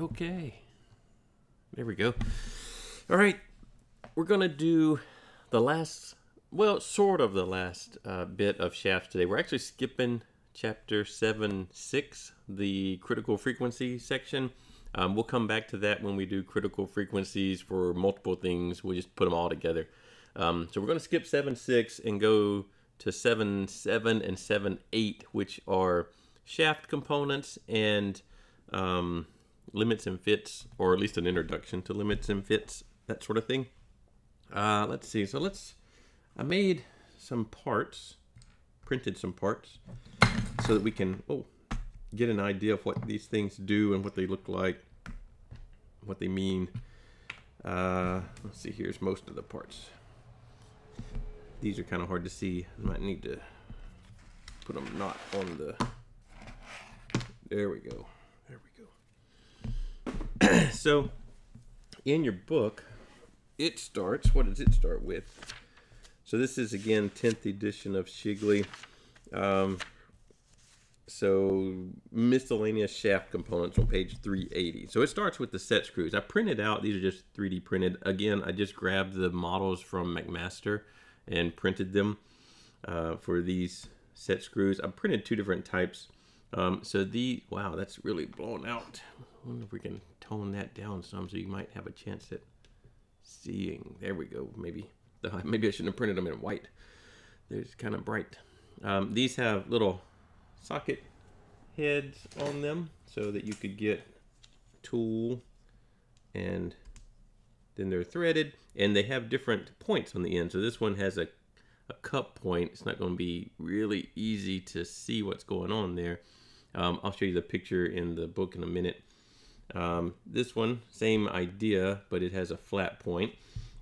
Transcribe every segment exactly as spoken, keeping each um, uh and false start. Okay. There we go. All right. We're going to do the last, well, sort of the last uh, bit of Shafts today. We're actually skipping chapter seven six, the critical frequency section. Um, we'll come back to that when we do critical frequencies for multiple things. We'll just put them all together. Um, so we're going to skip seven six and go to seven seven and seven eight, which are shaft components and um, limits and fits, or at least an introduction to limits and fits, that sort of thing. Uh, let's see. So let's, I made some parts, printed some parts, so that we can, oh, get an idea of what these things do and what they look like, what they mean. Uh, let's see, here's most of the parts. These are kind of hard to see. I might need to put them not on the, there we go, there we go. So in your book, it starts, what does it start with? So this is, again, tenth edition of Shigley. Um, So miscellaneous shaft components on page three eighty. So it starts with the set screws. I printed out, these are just three D printed. Again, I just grabbed the models from McMaster and printed them uh, for these set screws. I printed two different types. Um, so the, wow, that's really blown out. I wonder if we can tone that down some so you might have a chance at seeing. There we go, maybe. Maybe I shouldn't have printed them in white. They're kind of bright. Um, these have little socket heads on them so that you could get tool, and then they're threaded, and they have different points on the end. So this one has a, a cup point. It's not going to be really easy to see what's going on there. Um, I'll show you the picture in the book in a minute. Um, this one, same idea, but it has a flat point.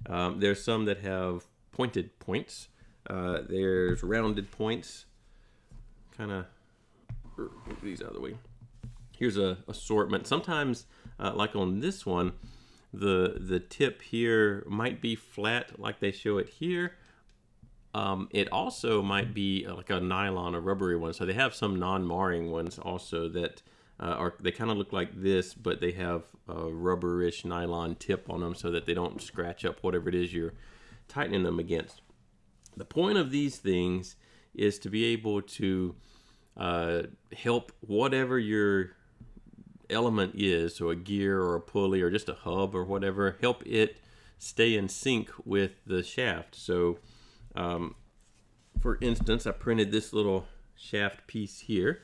Um, there's some that have pointed points. Uh, there's rounded points. Kind of move these out of the way. Here's a assortment. Sometimes, uh, like on this one, the the tip here might be flat, like they show it here. Um, it also might be like a nylon or rubbery one. So they have some non-marring ones also that uh, are, they kind of look like this, but they have a rubberish nylon tip on them so that they don't scratch up whatever it is you're tightening them against. The point of these things is to be able to uh, help whatever your element is, so a gear or a pulley or just a hub or whatever, help it stay in sync with the shaft. So um, for instance, I printed this little shaft piece here,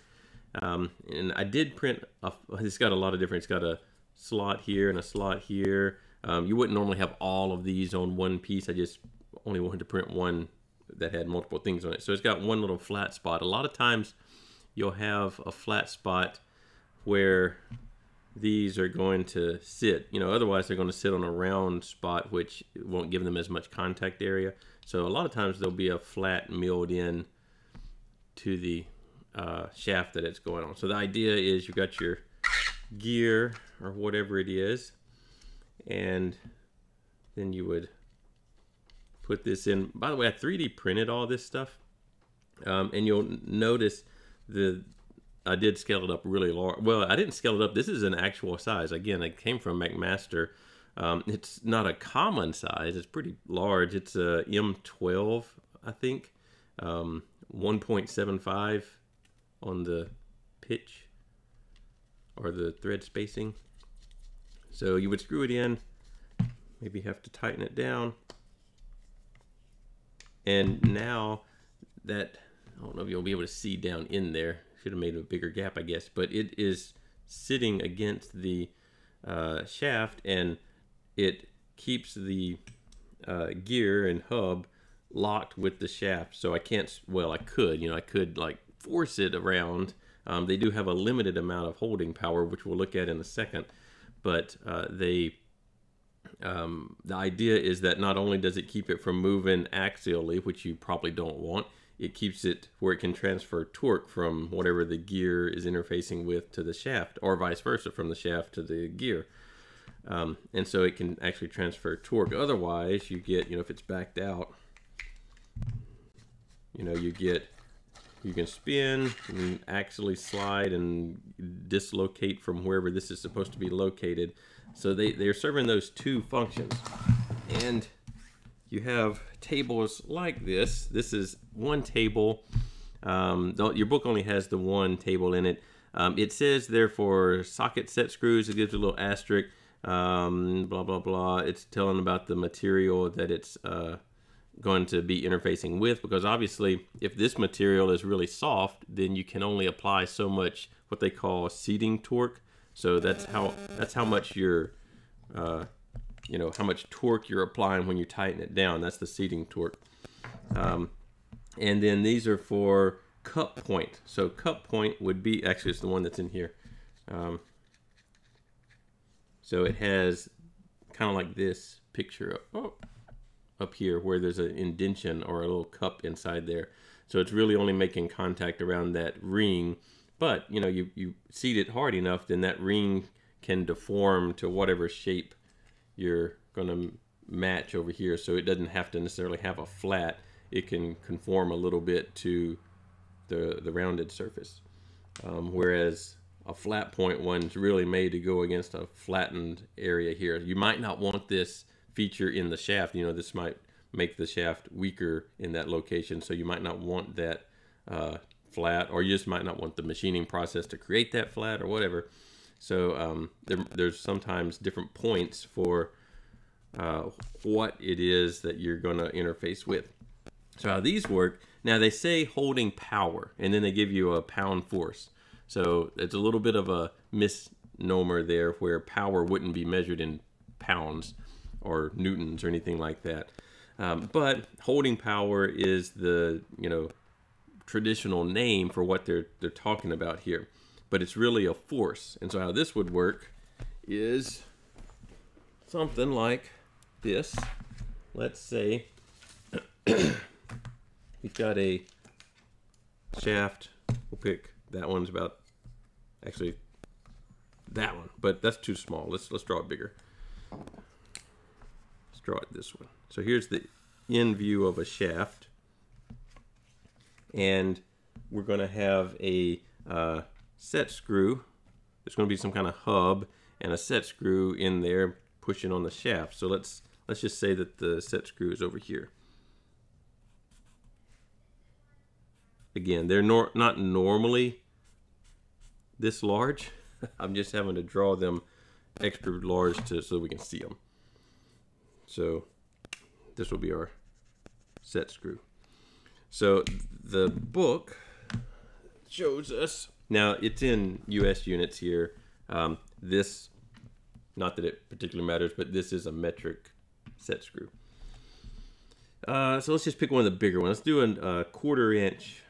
um, and I did print, a, it's got a lot of different, it's got a slot here and a slot here. Um, you wouldn't normally have all of these on one piece. I just only wanted to print one that had multiple things on it. So it's got one little flat spot. A lot of times you'll have a flat spot where these are going to sit, you know, otherwise they're going to sit on a round spot, which won't give them as much contact area. So a lot of times there'll be a flat milled in to the uh, shaft that it's going on. So the idea is you've got your gear or whatever it is, and then you would put this in. By the way, I three D printed all this stuff, um, and you'll notice the I did scale it up really large. Well, I didn't scale it up. This is an actual size. Again, it came from McMaster. Um, it's not a common size. It's pretty large. It's a M twelve, I think, um, one point seven five on the pitch or the thread spacing. So you would screw it in, maybe have to tighten it down. And now that, I don't know if you'll be able to see down in there. Should have made a bigger gap, I guess. But it is sitting against the uh, shaft, and it keeps the uh, gear and hub locked with the shaft. So I can't, well, I could, you know, I could like force it around. Um, they do have a limited amount of holding power, which we'll look at in a second. But uh, they... Um, the idea is that not only does it keep it from moving axially, which you probably don't want, it keeps it where it can transfer torque from whatever the gear is interfacing with to the shaft, or vice versa, from the shaft to the gear. Um, and so it can actually transfer torque. Otherwise, you get, you know, if it's backed out, you know, you get You can spin and actually slide and dislocate from wherever this is supposed to be located. So they, they're serving those two functions. And you have tables like this. This is one table. Um, your book only has the one table in it. Um, it says, therefore, socket set screws. It gives a little asterisk, um, blah, blah, blah. It's telling about the material that it's uh, going to be interfacing with, because obviously, if this material is really soft, then you can only apply so much what they call seating torque. So that's how that's how much you're, uh, you know, how much torque you're applying when you tighten it down. That's the seating torque. Um, and then these are for cup point. So cup point would be, actually it's the one that's in here. Um, so it has kind of like this picture of, oh, up here where there's an indention or a little cup inside there. So it's really only making contact around that ring. But you know, you, you seat it hard enough, then that ring can deform to whatever shape you're gonna match over here. So it doesn't have to necessarily have a flat. It can conform a little bit to the, the rounded surface. Um, whereas a flat point one's really made to go against a flattened area here. You might not want this feature in the shaft. You know, this might make the shaft weaker in that location. So you might not want that uh, flat, or you just might not want the machining process to create that flat or whatever. So um, there, there's sometimes different points for uh, what it is that you're gonna interface with. So how these work, now they say holding power, and then they give you a pound force. So it's a little bit of a misnomer there, where power wouldn't be measured in pounds or newtons or anything like that. Um, but holding power is the, you know, traditional name for what they're, they're talking about here. But it's really a force. And so how this would work is something like this. Let's say you've got a shaft. We'll pick that one's about, actually that one, but that's too small. Let's let's draw it bigger. Let's draw it this one. So here's the end view of a shaft, and we're going to have a uh, set screw. There's going to be some kind of hub and a set screw in there pushing on the shaft. So let's let's just say that the set screw is over here. Again, they're nor not normally this large. I'm just having to draw them extra large to so we can see them. So this will be our set screw. So the book shows us. Now, it's in U S units here. Um, this, not that it particularly matters, but this is a metric set screw. Uh, so let's just pick one of the bigger ones. Let's do a uh, quarter inch,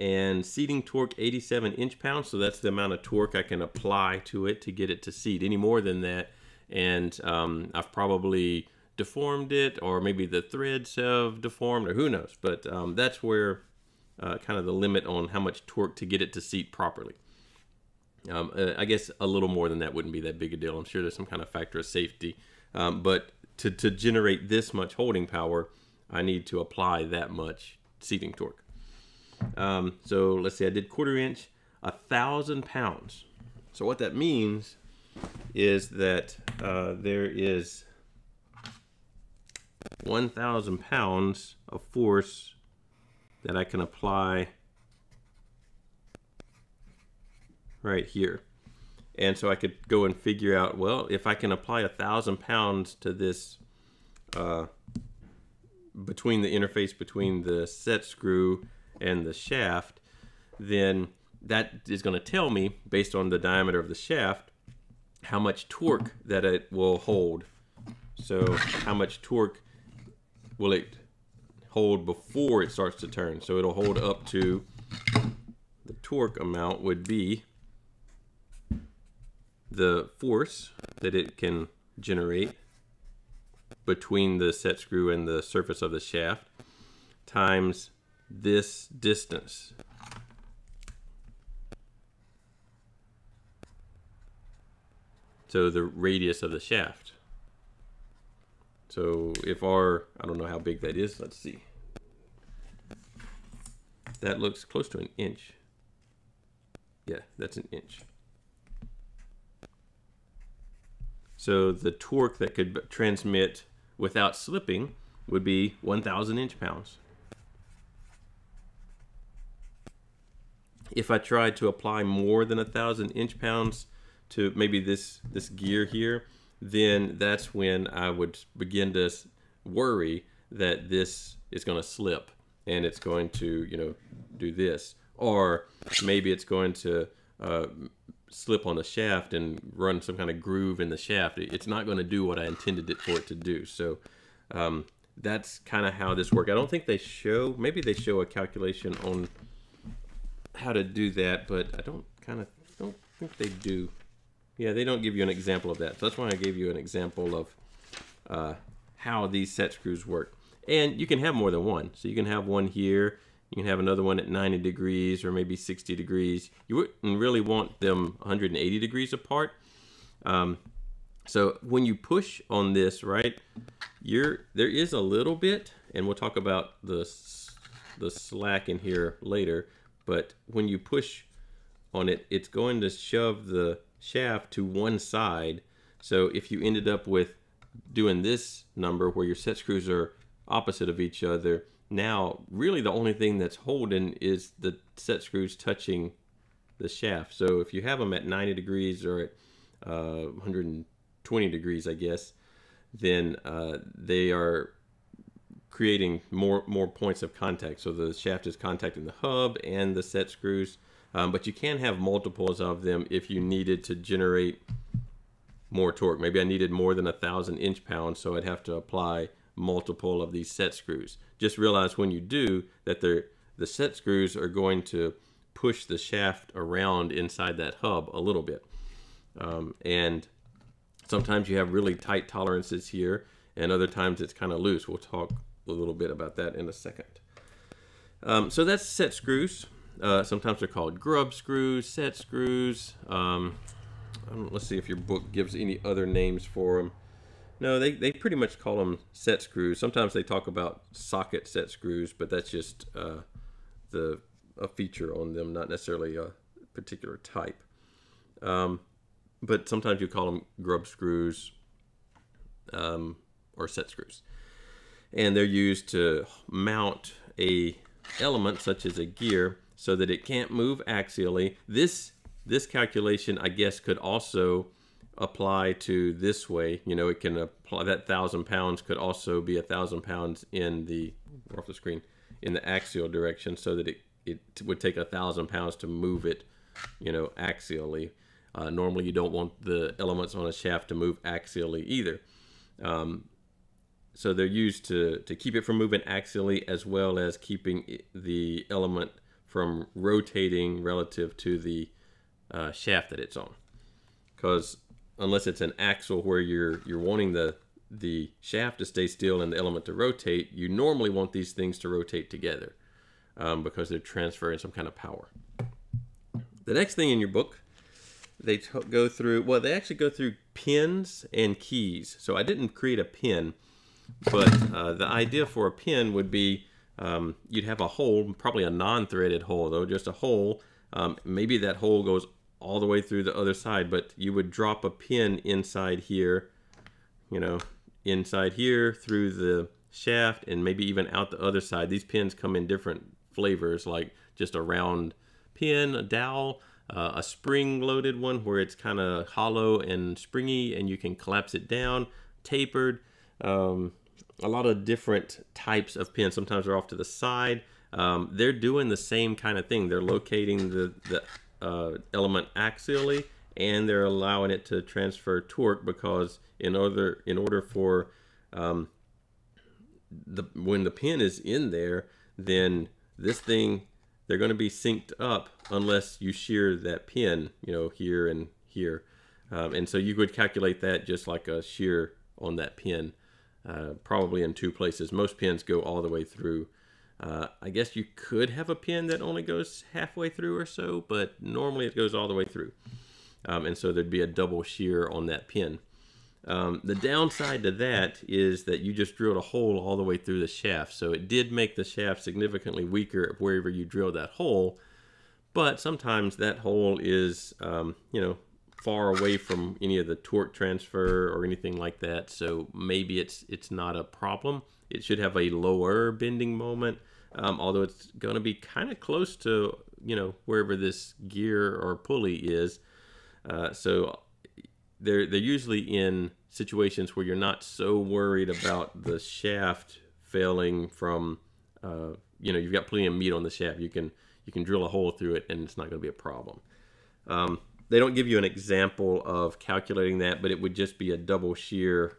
and seating torque eighty-seven inch pounds. So that's the amount of torque I can apply to it to get it to seat. Any more than that, and um, I've probably deformed it, or maybe the threads have deformed, or who knows. But um, that's where Uh, kind of the limit on how much torque to get it to seat properly. Um, uh, I guess a little more than that wouldn't be that big a deal. I'm sure there's some kind of factor of safety. Um, but to, to generate this much holding power, I need to apply that much seating torque. Um, so let's say I did quarter inch, a thousand pounds. So what that means is that uh, there is one thousand pounds of force that I can apply right here. And so I could go and figure out, well, if I can apply a thousand pounds to this uh, between the interface between the set screw and the shaft, then that is going to tell me, based on the diameter of the shaft, how much torque that it will hold. So how much torque will it hold before it starts to turn. So it'll hold up to, the torque amount would be the force that it can generate between the set screw and the surface of the shaft times this distance. So the radius of the shaft. So if our, I don't know how big that is, let's see. that looks close to an inch. Yeah, that's an inch. So the torque that could transmit without slipping would be one thousand inch-pounds. If I tried to apply more than one thousand inch-pounds to maybe this, this gear here, then that's when I would begin to worry that this is going to slip and it's going to, you know, do this. Or maybe it's going to uh, slip on the shaft and run some kind of groove in the shaft. It's not going to do what I intended it for it to do. So um, that's kind of how this works. I don't think they show, maybe they show a calculation on how to do that, but I don't kind of don't think they do. Yeah, they don't give you an example of that. So that's why I gave you an example of uh, how these set screws work. And you can have more than one. So you can have one here. You can have another one at ninety degrees or maybe sixty degrees. You wouldn't really want them one hundred eighty degrees apart. Um, so when you push on this, right, you're, there is a little bit, and we'll talk about the, the slack in here later, but when you push on it, it's going to shove the shaft to one side. So if you ended up with doing this number where your set screws are opposite of each other, now really the only thing that's holding is the set screws touching the shaft. So if you have them at ninety degrees or at uh, one hundred twenty degrees, I guess, then uh, they are creating more more points of contact. So the shaft is contacting the hub and the set screws. Um, but you can have multiples of them if you needed to generate more torque. Maybe I needed more than a thousand inch pounds, so I'd have to apply multiple of these set screws. Just realize when you do that, they're, the set screws are going to push the shaft around inside that hub a little bit. Um, and sometimes you have really tight tolerances here, and other times it's kind of loose. We'll talk a little bit about that in a second. Um, so that's set screws. Uh, sometimes they're called grub screws, set screws. Um, let's see if your book gives any other names for them. No, they, they pretty much call them set screws. Sometimes they talk about socket set screws, but that's just uh, the a feature on them, not necessarily a particular type. Um, but sometimes you call them grub screws um, or set screws. And they're used to mount a element such as a gear so that it can't move axially. This, this calculation, I guess, could also apply to this way. You know, it can apply that thousand pounds could also be a thousand pounds in the off the screen in the axial direction, so that it it would take a thousand pounds to move it, you know, axially. Uh, normally, you don't want the elements on a shaft to move axially either. Um, so they're used to to keep it from moving axially, as well as keeping the element from rotating relative to the uh, shaft that it's on, because unless it's an axle where you're you're wanting the the shaft to stay still and the element to rotate, you normally want these things to rotate together um, because they're transferring some kind of power. The next thing in your book, they go through, well, they actually go through pins and keys. So I didn't create a pin, but uh, the idea for a pin would be um, you'd have a hole, probably a non-threaded hole though, just a hole. Um, maybe that hole goes all the way through the other side, but you would drop a pin inside here, you know, inside here through the shaft and maybe even out the other side. These pins come in different flavors, like just a round pin, a dowel, uh, a spring-loaded one where it's kind of hollow and springy and you can collapse it down, tapered, um, a lot of different types of pins. Sometimes they're off to the side. Um, they're doing the same kind of thing. They're locating the, the Uh, element axially, and they're allowing it to transfer torque, because in order in order for um, the when the pin is in there, then this thing, they're going to be synced up unless you shear that pin, you know, here and here, um, and so you would calculate that just like a shear on that pin, uh, probably in two places. Most pins go all the way through. Uh, I guess you could have a pin that only goes halfway through or so, but normally it goes all the way through. Um, and so there'd be a double shear on that pin. Um, the downside to that is that you just drilled a hole all the way through the shaft. So it did make the shaft significantly weaker wherever you drilled that hole. But sometimes that hole is, um, you know, far away from any of the torque transfer or anything like that. So maybe it's, it's not a problem. It should have a lower bending moment, um, although it's going to be kind of close to, you know, wherever this gear or pulley is. Uh, so they're, they're usually in situations where you're not so worried about the shaft failing from, uh, you know, you've got plenty of meat on the shaft. You can, you can drill a hole through it and it's not going to be a problem. Um, They don't give you an example of calculating that, but it would just be a double shear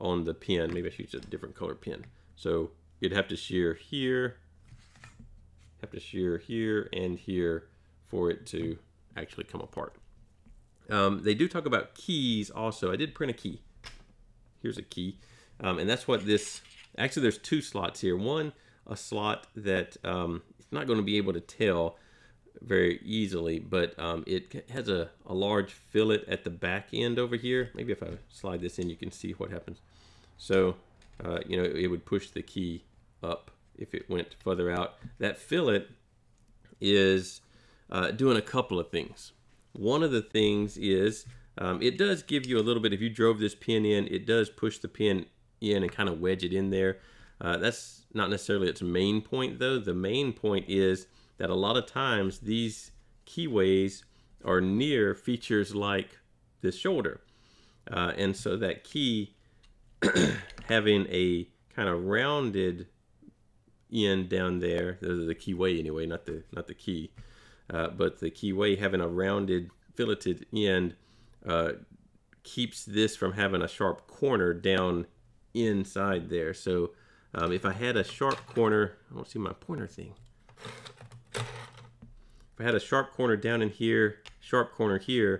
on the pin. Maybe I should use a different color pin. So you'd have to shear here, have to shear here and here for it to actually come apart. Um, they do talk about keys also. I did print a key. Here's a key. Um, and that's what this, actually there's two slots here. One, a slot that um, it's not going to be able to tell very easily, but um, it has a, a large fillet at the back end over here. Maybe if I slide this in, you can see what happens. So, uh, you know, it, it would push the key up if it went further out. That fillet is uh, doing a couple of things. One of the things is um, it does give you a little bit, if you drove this pin in, it does push the pin in and kind of wedge it in there. Uh, that's not necessarily its main point though. The main point is that a lot of times these keyways are near features like this shoulder. Uh, and so that key having a kind of rounded end down there, the keyway anyway, not the, not the key, uh, but the keyway having a rounded filleted end uh, keeps this from having a sharp corner down inside there. So um, if I had a sharp corner, I don't see my pointer thing. If I had a sharp corner down in here, sharp corner here,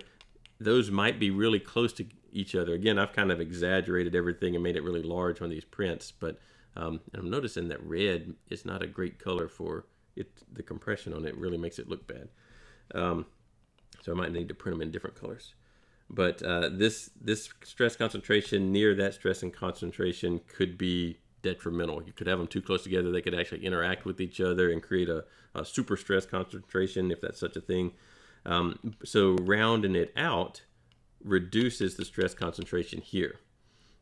those might be really close to each other. Again, I've kind of exaggerated everything and made it really large on these prints, but um, I'm noticing that red is not a great color for it. The compression on it really makes it look bad. Um, so I might need to print them in different colors. But uh, this, this stress concentration near that stress and concentration could be detrimental. You could have them too close together. They could actually interact with each other and create a, a super stress concentration, if that's such a thing. Um, so rounding it out reduces the stress concentration here.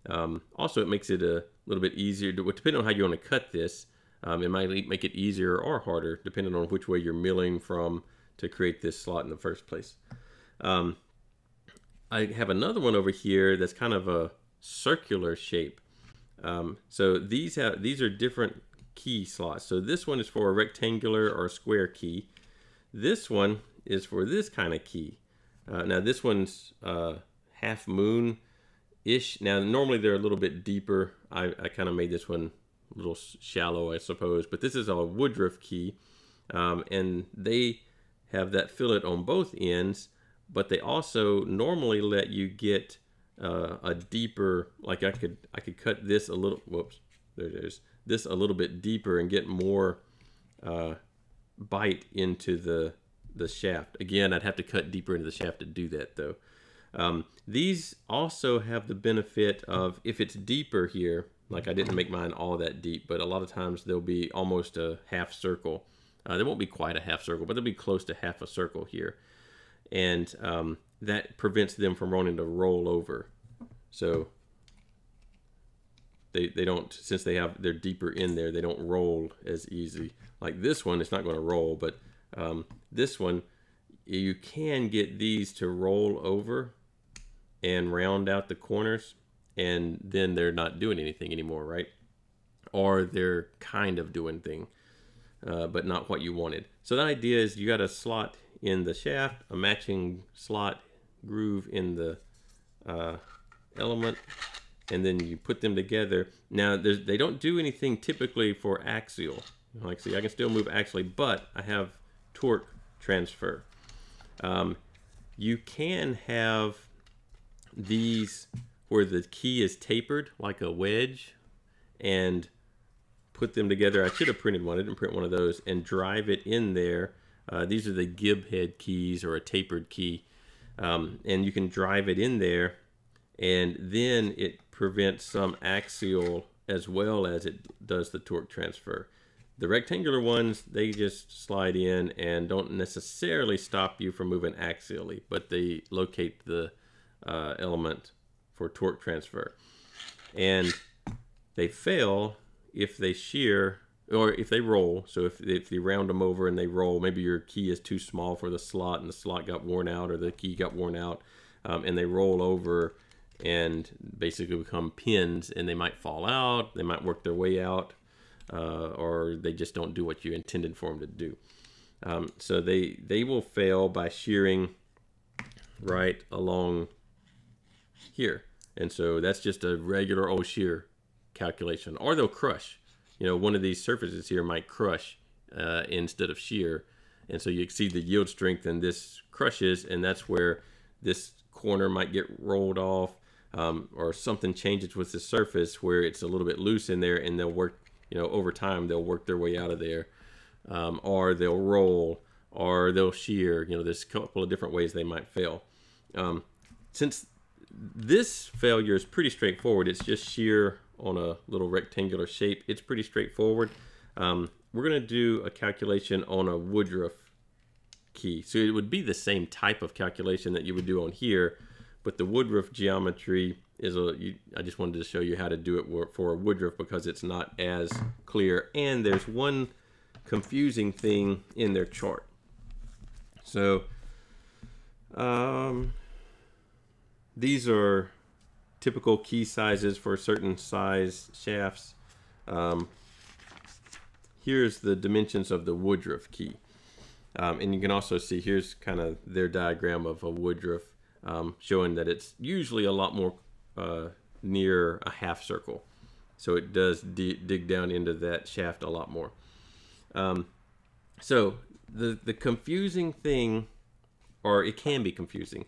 Um, also, it makes it a little bit easier to, depending on how you want to cut this, um, it might make it easier or harder depending on which way you're milling from to create this slot in the first place. Um, I have another one over here that's kind of a circular shape. Um, so these have, these are different key slots. So this one is for a rectangular or a square key. This one is for this kind of key. Uh, now this one's uh, half moon-ish. Now normally they're a little bit deeper. I, I kind of made this one a little shallow, I suppose. But this is a Woodruff key. Um, and they have that fillet on both ends. But they also normally let you get Uh, a deeper, like I could I could cut this a little, whoops, there it is, this a little bit deeper and get more uh, bite into the, the shaft. Again, I'd have to cut deeper into the shaft to do that though. Um, these also have the benefit of, if it's deeper here, like I didn't make mine all that deep, but a lot of times they'll be almost a half circle. Uh, they won't be quite a half circle, but they'll be close to half a circle here. And um, that prevents them from running to roll over. So they, they don't, since they have, they're deeper in there, they don't roll as easy. Like this one, it's not going to roll, but um, this one, you can get these to roll over and round out the corners, and then they're not doing anything anymore, right? Or they're kind of doing thing, uh, but not what you wanted. So the idea is you got a slot in the shaft, a matching slot groove in the uh, element, and then you put them together. Now they don't do anything typically for axial. Like, see, I can still move axially, but I have torque transfer. Um, you can have these where the key is tapered like a wedge and put them together. I should have printed one. I didn't print one of those, and drive it in there. Uh, these are the gib head keys or a tapered key, um, and you can drive it in there and then it prevents some axial as well as it does the torque transfer. The rectangular ones, they just slide in and don't necessarily stop you from moving axially, but they locate the uh, element for torque transfer. And they fail if they shear or if they roll. So if, if you round them over and they roll, maybe your key is too small for the slot and the slot got worn out or the key got worn out, um, and they roll over and basically become pins, and they might fall out, they might work their way out, uh, or they just don't do what you intended for them to do. Um, so they, they will fail by shearing right along here. And so that's just a regular old shear calculation. Or they'll crush. You know, one of these surfaces here might crush uh, instead of shear. And so you exceed the yield strength and this crushes, and that's where this corner might get rolled off, um, or something changes with the surface where it's a little bit loose in there, and they'll work, you know, over time, they'll work their way out of there, um, or they'll roll, or they'll shear. You know, there's a couple of different ways they might fail. Um, since this failure is pretty straightforward, it's just shear on a little rectangular shape, it's pretty straightforward. Um, we're gonna do a calculation on a Woodruff key. So it would be the same type of calculation that you would do on here, but the Woodruff geometry is a, you, I just wanted to show you how to do it for a Woodruff because it's not as clear. And there's one confusing thing in their chart. So um, these are typical key sizes for certain size shafts. Um, here's the dimensions of the Woodruff key. Um, and you can also see here's kind of their diagram of a Woodruff, um, showing that it's usually a lot more uh, near a half circle. So it does dig down into that shaft a lot more. Um, so the, the confusing thing, or it can be confusing,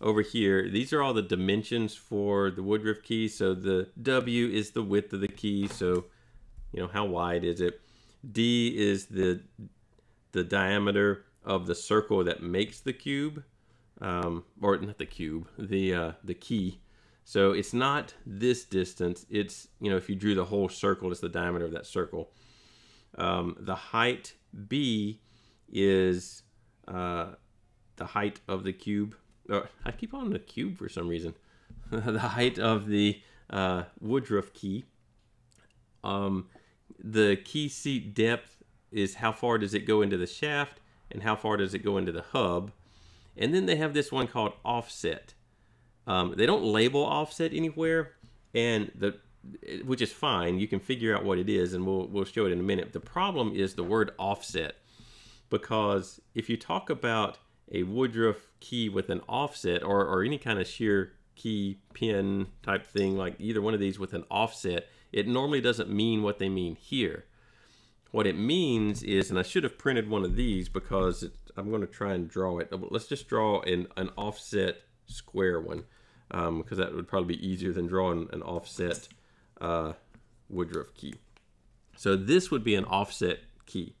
over here, these are all the dimensions for the Woodruff key. So the W is the width of the key. So, you know, how wide is it? D is the the diameter of the circle that makes the cube, um, or not the cube, the uh, the key. So it's not this distance. It's, you know, if you drew the whole circle, it's the diameter of that circle. Um, the height B is uh, the height of the cube. Oh, I keep on the cube for some reason. The height of the uh, Woodruff key. Um, the key seat depth is how far does it go into the shaft and how far does it go into the hub. And then they have this one called offset. Um, they don't label offset anywhere, and the which is fine. You can figure out what it is, and we'll, we'll show it in a minute. The problem is the word offset, because if you talk about a Woodruff key with an offset, or, or any kind of shear key pin type thing, like either one of these with an offset, it normally doesn't mean what they mean here. What it means is, and I should have printed one of these because it, I'm going to try and draw it. Let's just draw an, an offset square one, um, because that would probably be easier than drawing an offset uh, Woodruff key. So this would be an offset key.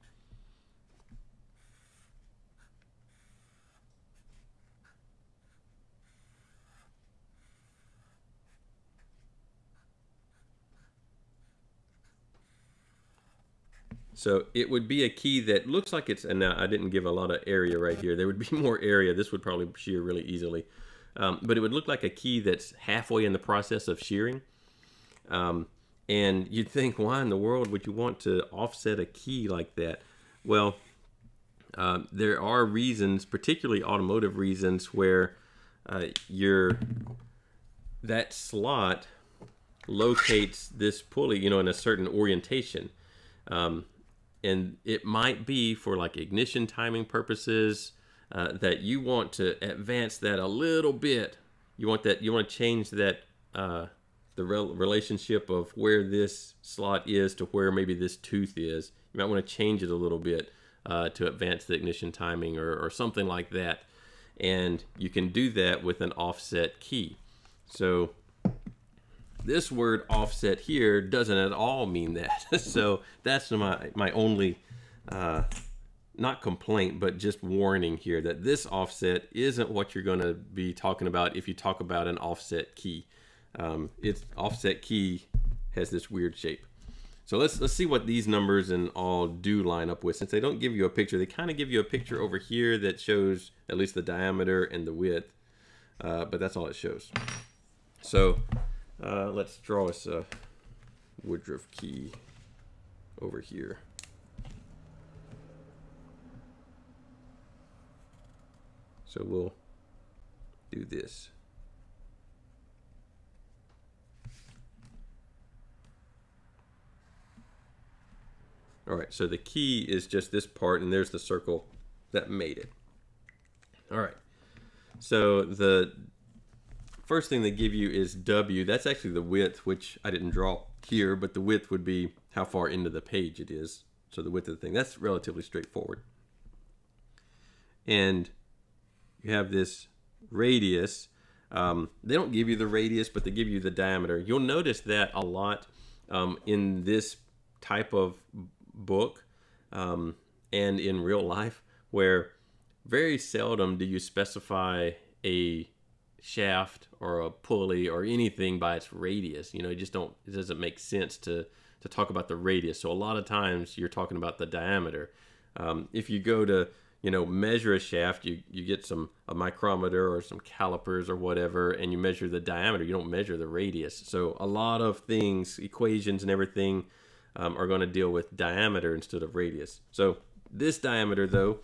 So it would be a key that looks like it's, and now I didn't give a lot of area right here. There would be more area. This would probably shear really easily. Um, but it would look like a key that's halfway in the process of shearing. Um, and you'd think, why in the world would you want to offset a key like that? Well, um, there are reasons, particularly automotive reasons, where uh, your, that slot locates this pulley, you know, in a certain orientation. Um, And it might be for like ignition timing purposes, uh, that you want to advance that a little bit. You want that, you want to change that, uh, the rel relationship of where this slot is to where maybe this tooth is. You might want to change it a little bit uh, to advance the ignition timing, or, or something like that. And you can do that with an offset key. So this word offset here doesn't at all mean that. So that's my, my only uh, not complaint, but just warning here that this offset isn't what you're going to be talking about if you talk about an offset key. Um, its offset key has this weird shape. So let's, let's see what these numbers and all do line up with. Since they don't give you a picture, they kind of give you a picture over here that shows at least the diameter and the width, uh, but that's all it shows. So uh, let's draw us a Woodruff key over here. So we'll do this. All right, so the key is just this part, and there's the circle that made it. All right, so the first thing they give you is W. That's actually the width, which I didn't draw here, but the width would be how far into the page it is. So the width of the thing, that's relatively straightforward. And you have this radius. Um, they don't give you the radius, but they give you the diameter. You'll notice that a lot um, in this type of book um, and in real life, where very seldom do you specify a shaft or a pulley or anything by its radius. You know, it just don't, it doesn't make sense to, to talk about the radius. So a lot of times you're talking about the diameter. Um, if you go to, you know, measure a shaft, you, you get some a micrometer or some calipers or whatever, and you measure the diameter. You don't measure the radius. So a lot of things, equations and everything, um, are going to deal with diameter instead of radius. So this diameter, though,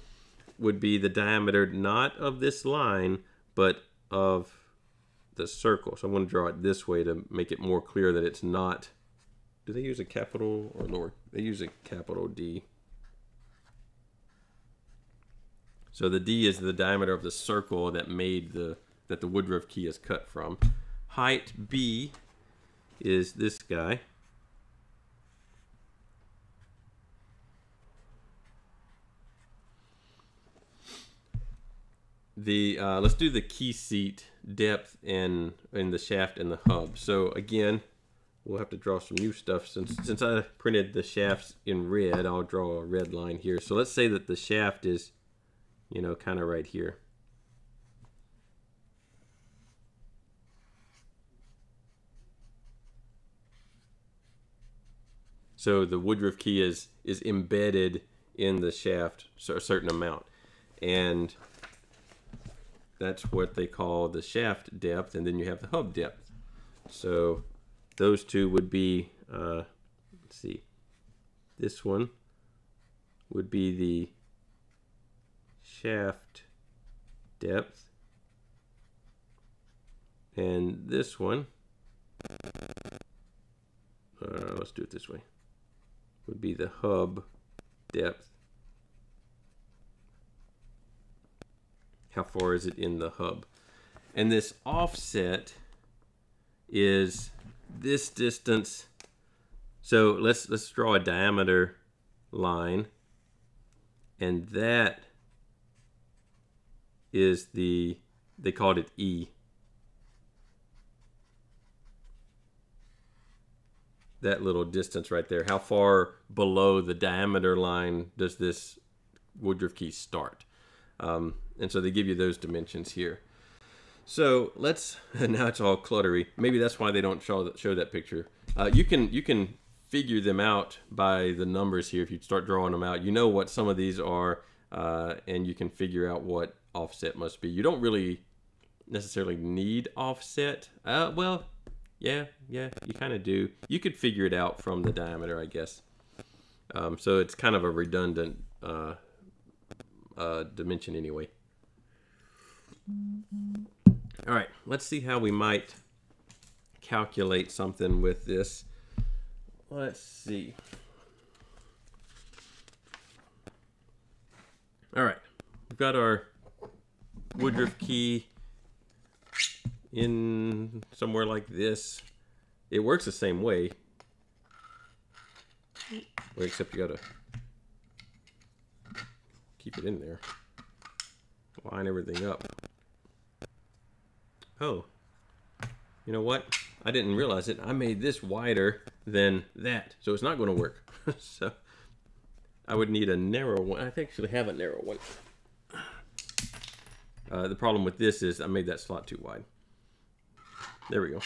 would be the diameter not of this line, but of the circle. So I'm going to draw it this way to make it more clear that it's not. Do they use a capital or lower? They use a capital D. So the D is the diameter of the circle that made the, that the Woodruff key is cut from. Height B is this guy. The, uh, let's do the key seat depth and, and the shaft and the hub. So again, we'll have to draw some new stuff. Since, since I printed the shafts in red, I'll draw a red line here. So let's say that the shaft is, you know, kind of right here. So the Woodruff key is is embedded in the shaft, so a certain amount, and that's what they call the shaft depth. And then you have the hub depth. So those two would be, uh, let's see, this one would be the shaft depth, and this one, uh, let's do it this way, would be the hub depth. How far is it in the hub? And this offset is this distance. So let's let's draw a diameter line, and that is the, they called it E. That little distance right there. How far below the diameter line does this Woodruff key start? Um, and so they give you those dimensions here. So let's, now it's all cluttery. Maybe that's why they don't show that, show that picture. Uh, you can, you can figure them out by the numbers here. If you start drawing them out, you know what some of these are, uh, and you can figure out what offset must be. You don't really necessarily need offset. Uh, well, yeah, yeah, you kind of do. You could figure it out from the diameter, I guess. Um, so it's kind of a redundant uh, uh, dimension anyway. All right, let's see how we might calculate something with this. Let's see. All right, we've got our Woodruff key in somewhere like this. It works the same way. Well, except you gotta keep it in there. Line everything up. Oh, you know what? I didn't realize it. I made this wider than that, so it's not gonna work. So I would need a narrow one. I actually have a narrow one. Uh, the problem with this is I made that slot too wide. There we go.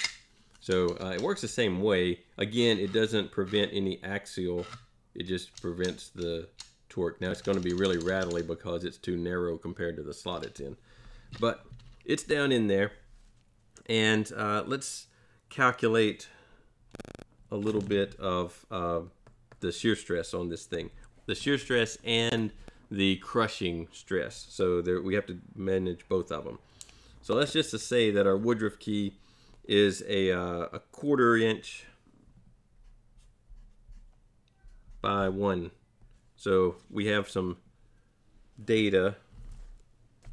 So uh, it works the same way. Again, it doesn't prevent any axial. It just prevents the torque. Now it's going to be really rattly because it's too narrow compared to the slot it's in. But it's down in there. And uh, let's calculate a little bit of uh, the shear stress on this thing. The shear stress and the crushing stress. So there, we have to manage both of them. So let's just to say that our Woodruff key is a, uh, a quarter inch by one. So we have some data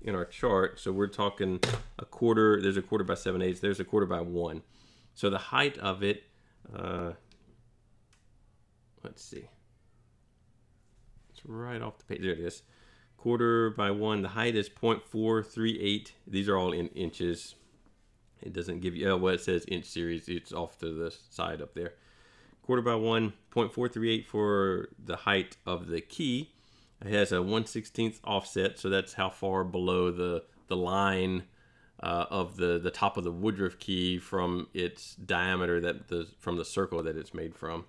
in our chart. So we're talking a quarter, there's a quarter by seven eighths, there's a quarter by one. So the height of it, uh, let's see, it's right off the page, there it is. Quarter by one, the height is zero point four three eight. These are all in inches. It doesn't give you, oh, well, it says inch series. It's off to the side up there. Quarter by one, zero point four three eight for the height of the key. It has a one sixteenth offset, so that's how far below the, the line uh, of the, the top of the Woodruff key from its diameter, that the from the circle that it's made from.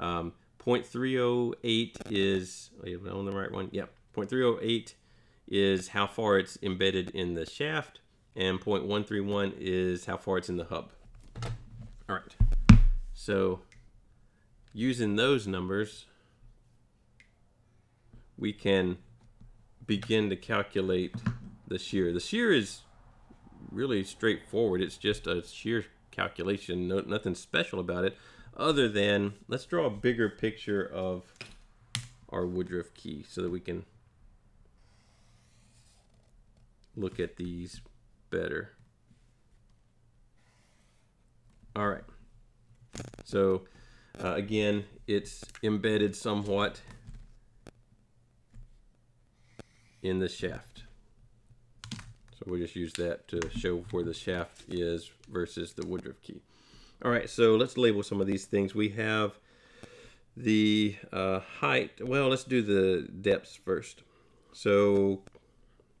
Um, zero point three zero eight is, am I on the right one? Yep, zero point three zero eight is how far it's embedded in the shaft. And zero point one three one is how far it's in the hub. All right, so using those numbers, we can begin to calculate the shear. The shear is really straightforward. It's just a shear calculation, no, nothing special about it, other than, let's draw a bigger picture of our Woodruff key so that we can look at these better. All right, so uh, again, it's embedded somewhat in the shaft, so we'll just use that to show where the shaft is versus the Woodruff key. All right, so let's label some of these things. We have the uh, height. Well, let's do the depths first. So zero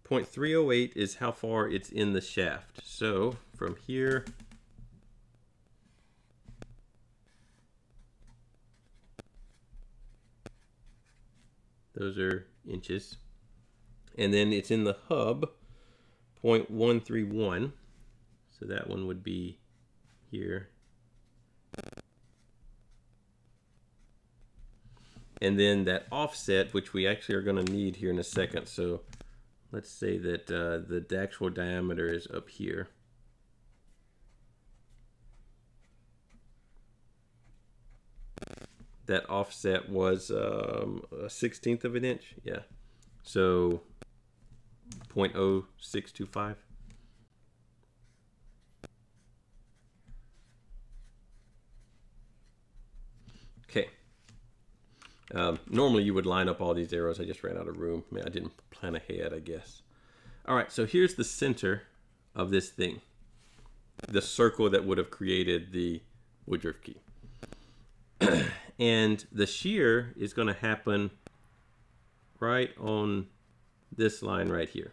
point three zero eight is how far it's in the shaft. So from here those are inches, and then it's in the hub, zero point one three one, so that one would be here. And then that offset, which we actually are going to need here in a second, so let's say that uh, the actual diameter is up here. That offset was um, a sixteenth of an inch. Yeah. So zero point zero six two five. Okay. Um, normally you would line up all these arrows. I just ran out of room. I mean, I didn't plan ahead, I guess. All right, so here's the center of this thing. The circle that would have created the Woodruff key. And the shear is gonna happen right on this line right here.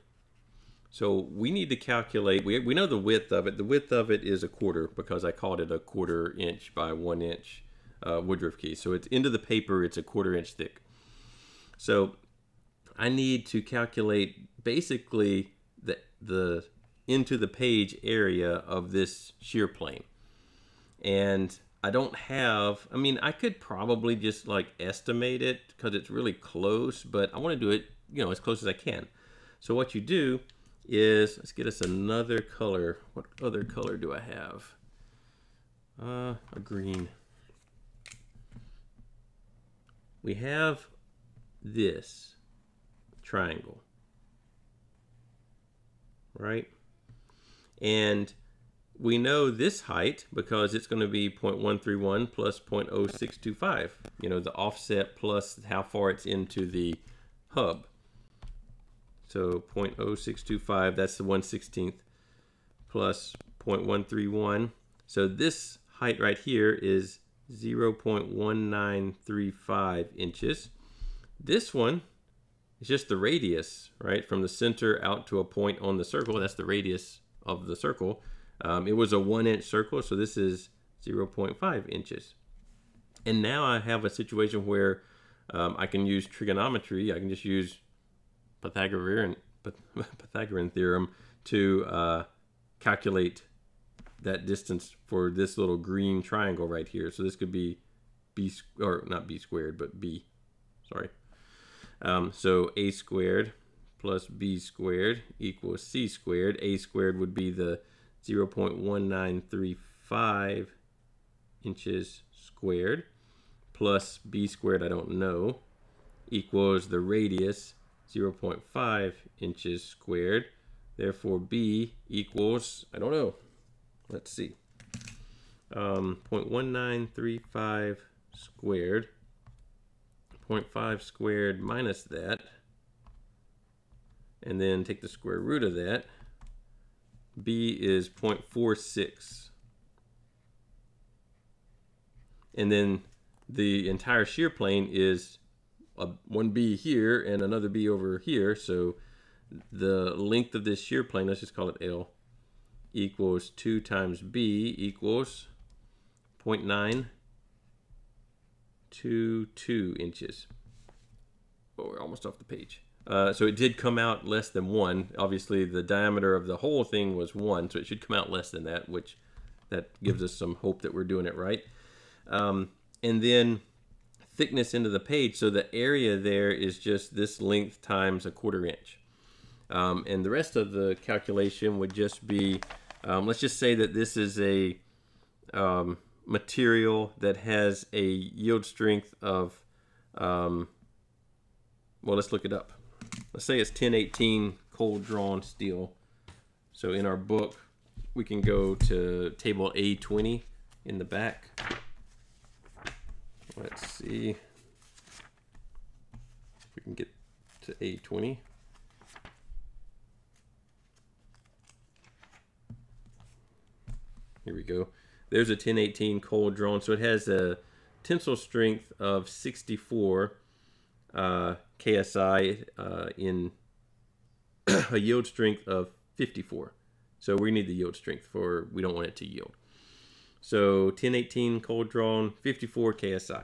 So we need to calculate, we, we know the width of it. The width of it is a quarter because I called it a quarter inch by one inch. Uh, Woodruff key. So it's into the paper, it's a quarter inch thick. So I need to calculate basically the, the into the page area of this shear plane. And I don't have, I mean, I could probably just like estimate it because it's really close, but I want to do it, you know, as close as I can. So what you do is, let's get us another color. What other color do I have? Uh, a green. We have this triangle, right? And we know this height because it's going to be zero point one three one plus zero point zero six two five, you know, the offset plus how far it's into the hub. So zero point zero six two five, that's the one sixteenth, plus zero point one three one. So this height right here is zero point one nine three five inches This one is just the radius, right, from the center out to a point on the circle. That's the radius of the circle. Um, it was a one-inch circle, so this is zero point five inches. And now I have a situation where um, I can use trigonometry. I can just use Pythagorean, Pythagorean theorem to uh, calculate that distance for this little green triangle right here. So this could be b, or not b squared, but b, sorry. Um, so a squared plus b squared equals c squared. A squared would be the zero point one nine three five inches squared plus b squared, I don't know, equals the radius zero point five inches squared. Therefore, b equals, I don't know, let's see, um, zero point one nine three five squared. zero point five squared minus that, and then take the square root of that. B is zero point four six. And then the entire shear plane is a, one B here and another B over here. So the length of this shear plane, let's just call it L, equals two times B equals zero point nine two two inches. Oh, we're almost off the page. Uh, so it did come out less than one. Obviously, the diameter of the whole thing was one, so it should come out less than that, which that gives us some hope that we're doing it right. Um, and then thickness into the page. So the area there is just this length times a quarter inch. Um, and the rest of the calculation would just be, um, let's just say that this is a um, material that has a yield strength of, um, well, let's look it up. Let's say it's ten eighteen cold drawn steel. So in our book, we can go to table A twenty in the back. Let's see if we can get to A twenty. Here we go. There's a ten eighteen cold drawn. So it has a tensile strength of sixty-four. Uh, K S I uh, in a yield strength of fifty-four. So we need the yield strength for, we don't want it to yield. So ten eighteen cold drawn, fifty-four K S I.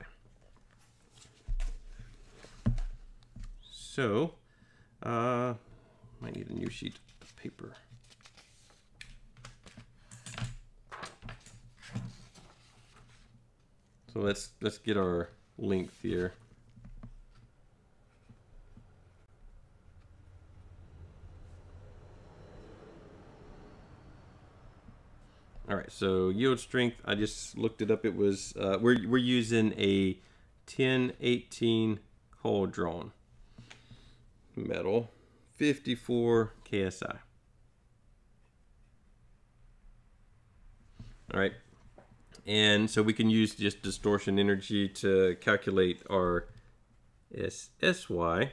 So, uh, might need a new sheet of paper. So let's, let's get our length here. All right, so yield strength, I just looked it up. It was, uh, we're, we're using a ten eighteen cold drawn metal, fifty-four K S I. All right, and so we can use just distortion energy to calculate our S S Y.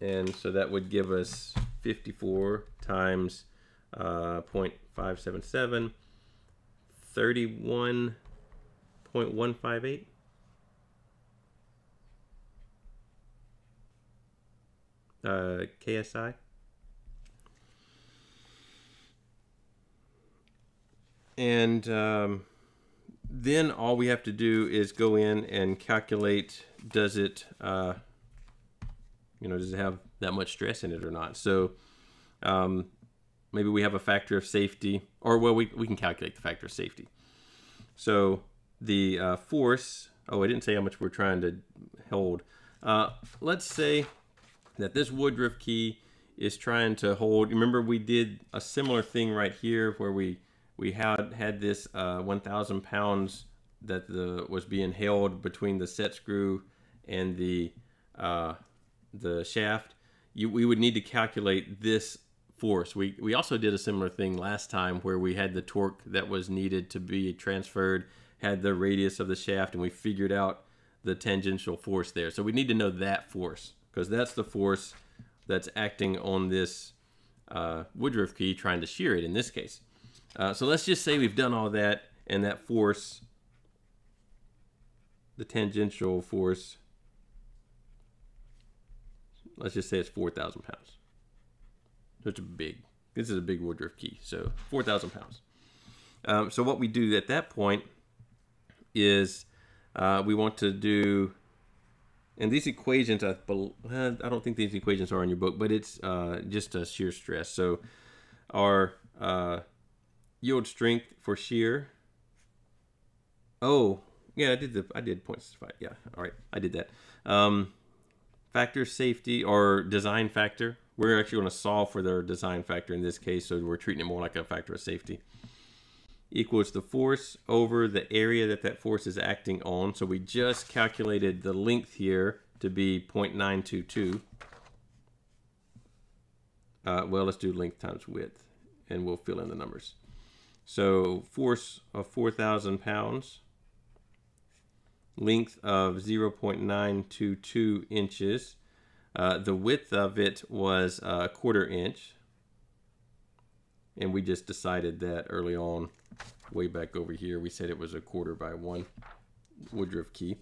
And so that would give us fifty-four times uh, zero point five seven seven, thirty-one point one five eight. Uh, K S I. And um, then all we have to do is go in and calculate, does it, uh, you know, does it have that much stress in it or not? So um, maybe we have a factor of safety, or well, we, we can calculate the factor of safety. So the uh, force, oh, I didn't say how much we're trying to hold. Uh, let's say that this Woodruff key is trying to hold, remember we did a similar thing right here where we, we had, had this uh, one thousand pounds that the, was being held between the set screw and the, uh, the shaft. You, we would need to calculate this force. We, we also did a similar thing last time where we had the torque that was needed to be transferred, had the radius of the shaft, and we figured out the tangential force there. So we need to know that force, because that's the force that's acting on this uh, Woodruff key trying to shear it in this case. Uh, so let's just say we've done all that, and that force the tangential force, let's just say it's four thousand pounds. So it's a big, this is a big Woodruff key, so four thousand pounds. Um, so what we do at that point is uh, we want to do, and these equations, I, I don't think these equations are in your book, but it's uh, just a shear stress. So our uh, yield strength for shear, oh, yeah, I did the, I did zero point six five, yeah, all right, I did that. Um, factor safety or design factor, we're actually going to solve for their design factor in this case, so we're treating it more like a factor of safety. Equals the force over the area that that force is acting on. So we just calculated the length here to be zero point nine two two. Uh, well, let's do length times width, and we'll fill in the numbers. So force of four thousand pounds, length of zero point nine two two inches. Uh, the width of it was a quarter inch, and we just decided that early on, way back over here, we said it was a quarter by one Woodruff key.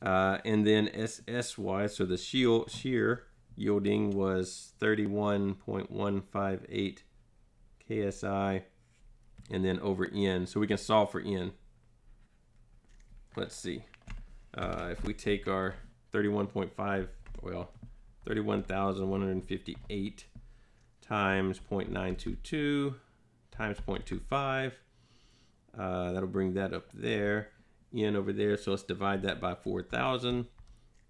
Uh, and then S S Y, so the shear yielding was thirty-one point one five eight K S I, and then over N, so we can solve for N. Let's see, uh, if we take our thirty-one point five, well, thirty-one thousand one hundred fifty-eight times zero point nine two two times zero point two five, uh, that'll bring that up there, N over there, so let's divide that by four thousand,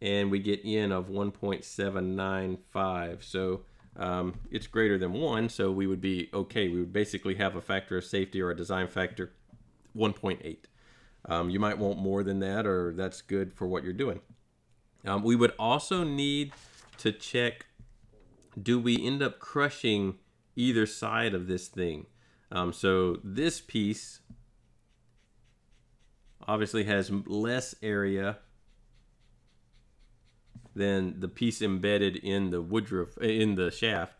and we get N of one point seven nine five, so um, it's greater than one, so we would be okay. We would basically have a factor of safety or a design factor, one point eight. Um, you might want more than that, or that's good for what you're doing. Um, we would also need to check, do we end up crushing either side of this thing? Um, so this piece obviously has less area than the piece embedded in the Woodruff, in the shaft.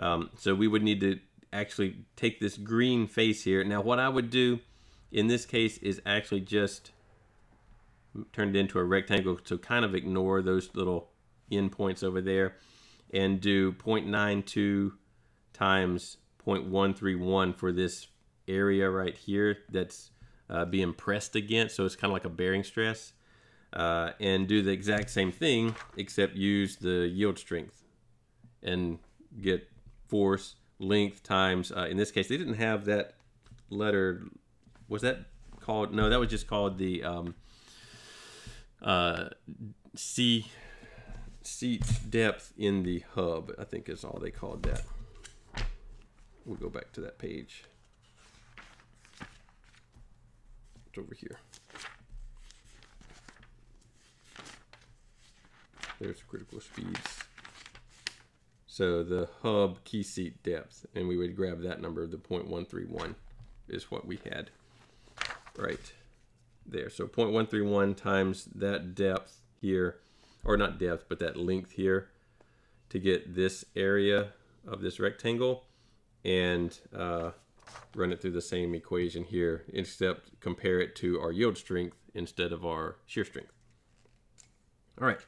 Um, so we would need to actually take this green face here. Now what I would do in this case is actually just turned into a rectangle, so kind of ignore those little end points over there and do zero point nine two times zero point one three one for this area right here that's uh, being pressed against, so it's kind of like a bearing stress, uh, and do the exact same thing except use the yield strength and get force, length times, uh, in this case they didn't have that letter. Was that called? No, that was just called the um, uh, C, seat depth in the hub, I think is all they called that. We'll go back to that page. It's over here. There's critical speeds. So the hub key seat depth, and we would grab that number, the zero point one three one is what we had. Right there, so zero point one three one times that depth here, or not depth, but that length here to get this area of this rectangle, and uh, run it through the same equation here, except compare it to our yield strength instead of our shear strength. All right,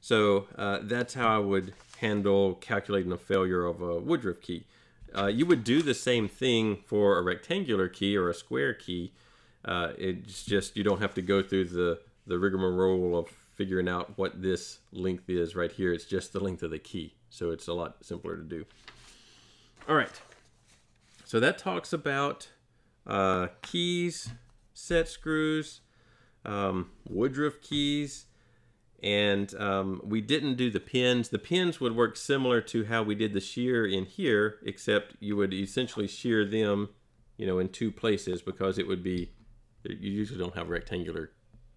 so uh, that's how I would handle calculating the failure of a Woodruff key. Uh, you would do the same thing for a rectangular key or a square key. Uh, it's just you don't have to go through the, the rigmarole of figuring out what this length is right here. It's just the length of the key. So it's a lot simpler to do. All right. So that talks about uh, keys, set screws, um, Woodruff keys, and um, we didn't do the pins. The pins would work similar to how we did the shear in here, except you would essentially shear them, you know, in two places, because it would be, you usually don't have rectangular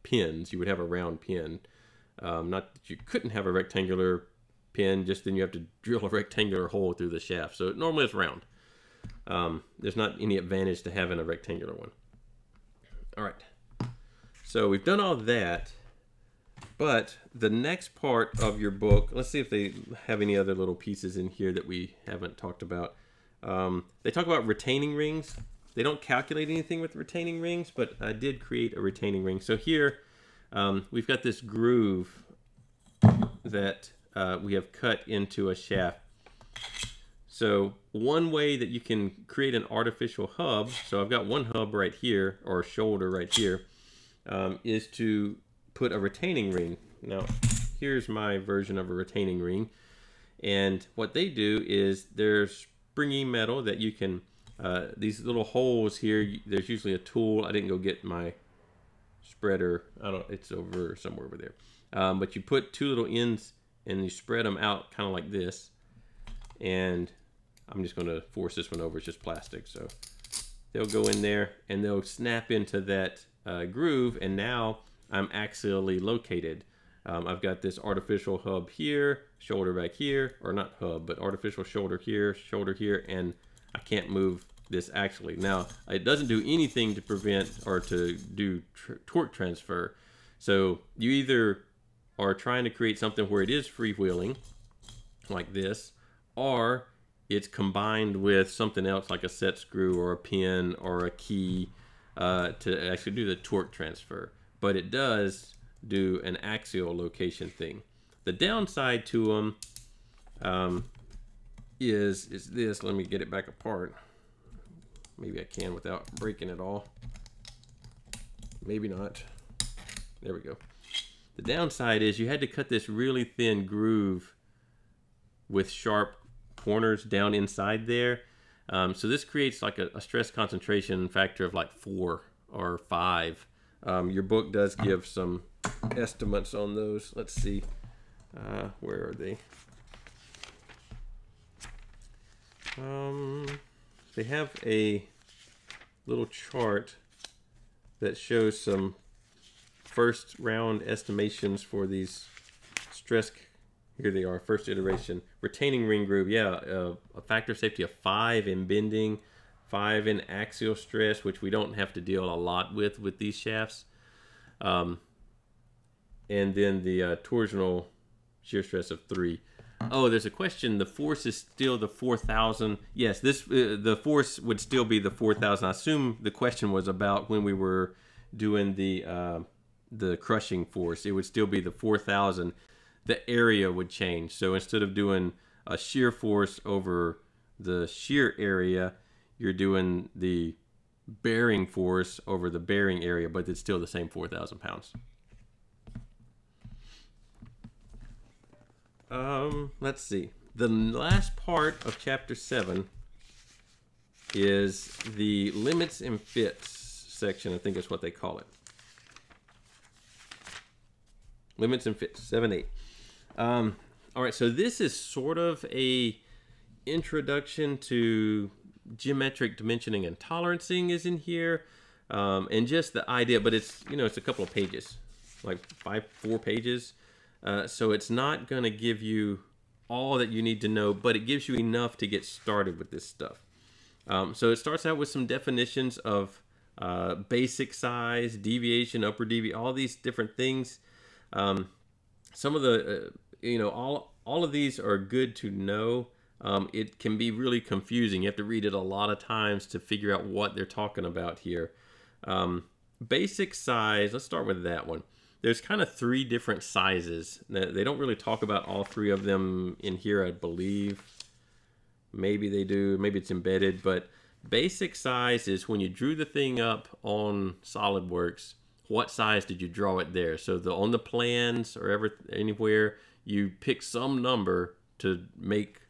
pins. You would have a round pin. Um, not that you couldn't have a rectangular pin, just then you have to drill a rectangular hole through the shaft. So normally it's round. Um, there's not any advantage to having a rectangular one. All right. So we've done all that, but the next part of your book, let's see if they have any other little pieces in here that we haven't talked about. Um, they talk about retaining rings. They don't calculate anything with retaining rings, but I did create a retaining ring. So here, um, we've got this groove that uh, we have cut into a shaft. So one way that you can create an artificial hub, so I've got one hub right here, or shoulder right here, um, is to put a retaining ring. Now, here's my version of a retaining ring. And what they do is there's springy metal that you can, uh, these little holes here, there's usually a tool. I didn't go get my spreader. I don't, it's over somewhere over there. Um, but you put two little ends and you spread them out kind of like this. And I'm just going to force this one over. It's just plastic. So they'll go in there and they'll snap into that uh, groove. And now I'm axially located. Um, I've got this artificial hub here, shoulder back here, or not hub, but artificial shoulder here, shoulder here, and I can't move this axially. Now, it doesn't do anything to prevent or to do tr torque transfer. So you either are trying to create something where it is freewheeling, like this, or it's combined with something else like a set screw or a pin or a key uh, to actually do the torque transfer. But it does do an axial location thing. The downside to them um, is, is this. Let me get it back apart. Maybe I can without breaking it all. Maybe not. There we go. The downside is you had to cut this really thin groove with sharp corners down inside there. Um, so this creates like a, a stress concentration factor of like four or five. Um, your book does give some estimates on those. Let's see, uh, where are they? Um, they have a little chart that shows some first round estimations for these stress. Here they are, first iteration. Retaining ring groove, yeah, uh, a factor of safety of five in bending, five in axial stress, which we don't have to deal a lot with with these shafts. Um, and then the uh, torsional shear stress of three. Oh, there's a question. The force is still the four thousand. Yes, this uh, the force would still be the four thousand. I assume the question was about when we were doing the, uh, the crushing force. It would still be the four thousand. The area would change. So instead of doing a shear force over the shear area, you're doing the bearing force over the bearing area, but it's still the same four thousand pounds. Um, let's see. The last part of chapter seven is the limits and fits section. I think that's what they call it. Limits and fits, seven, eight. Um, all right, so this is sort of a introduction to geometric dimensioning and tolerancing is in here, um, and just the idea, but it's, you know, it's a couple of pages, like five, four pages. Uh, so it's not gonna give you all that you need to know, but it gives you enough to get started with this stuff. Um, so it starts out with some definitions of uh, basic size, deviation, upper devi, all these different things. Um, some of the, uh, you know, all, all of these are good to know. Um, it can be really confusing. You have to read it a lot of times to figure out what they're talking about here. Um, basic size, let's start with that one. There's kind of three different sizes. They don't really talk about all three of them in here, I believe. Maybe they do, maybe it's embedded, but basic size is when you drew the thing up on SolidWorks, what size did you draw it there? So the, on the plans or ever, anywhere, you pick some number to make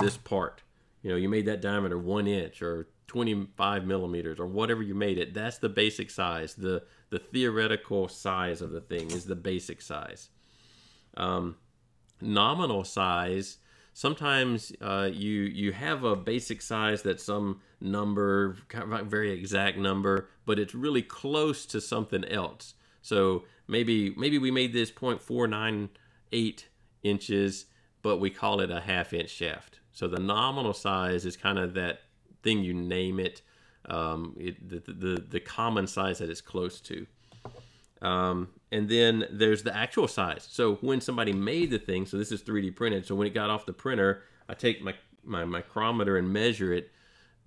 this part. You know, you made that diameter one inch or twenty-five millimeters or whatever you made it. That's the basic size. The, the theoretical size of the thing is the basic size. Um, nominal size, sometimes uh, you, you have a basic size that's some number, kind of very exact number, but it's really close to something else. So maybe maybe we made this zero point four nine eight inches, but we call it a half inch shaft. So the nominal size is kind of that thing you name it, um, it the, the, the common size that it's close to. Um, and then there's the actual size. So when somebody made the thing, so this is three D printed, so when it got off the printer, I take my, my micrometer and measure it.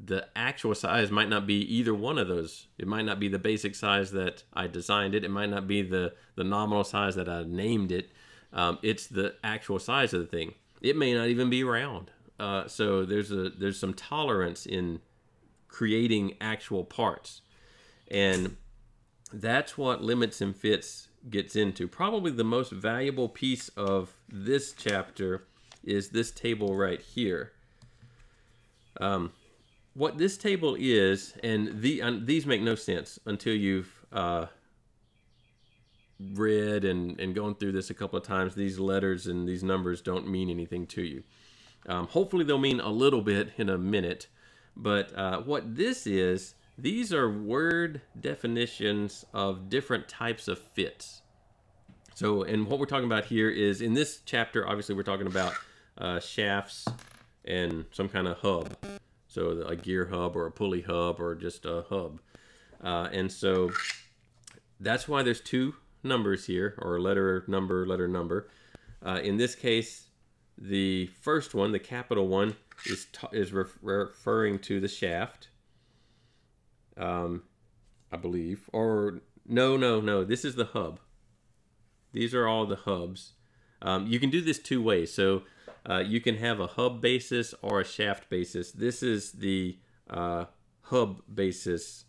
the actual size might not be either one of those. It might not be the basic size that I designed it. It might not be the, the nominal size that I named it. Um, it's the actual size of the thing. It may not even be round. Uh, so there's a there's some tolerance in creating actual parts. And that's what limits and fits gets into. Probably the most valuable piece of this chapter is this table right here. Um, what this table is, and the, uh, these make no sense until you've uh, read and, and gone through this a couple of times. These letters and these numbers don't mean anything to you. Um, hopefully they'll mean a little bit in a minute. But uh, what this is, these are word definitions of different types of fits. So, and what we're talking about here is, in this chapter, obviously we're talking about uh, shafts and some kind of hub. So a gear hub or a pulley hub or just a hub. Uh, and so that's why there's two numbers here, or letter, number, letter, number. Uh, in this case, the first one, the capital one, is, is re referring to the shaft. Um, I believe, or no, no, no, this is the hub. These are all the hubs. Um, you can do this two ways. So uh, you can have a hub basis or a shaft basis. This is the uh, hub basis.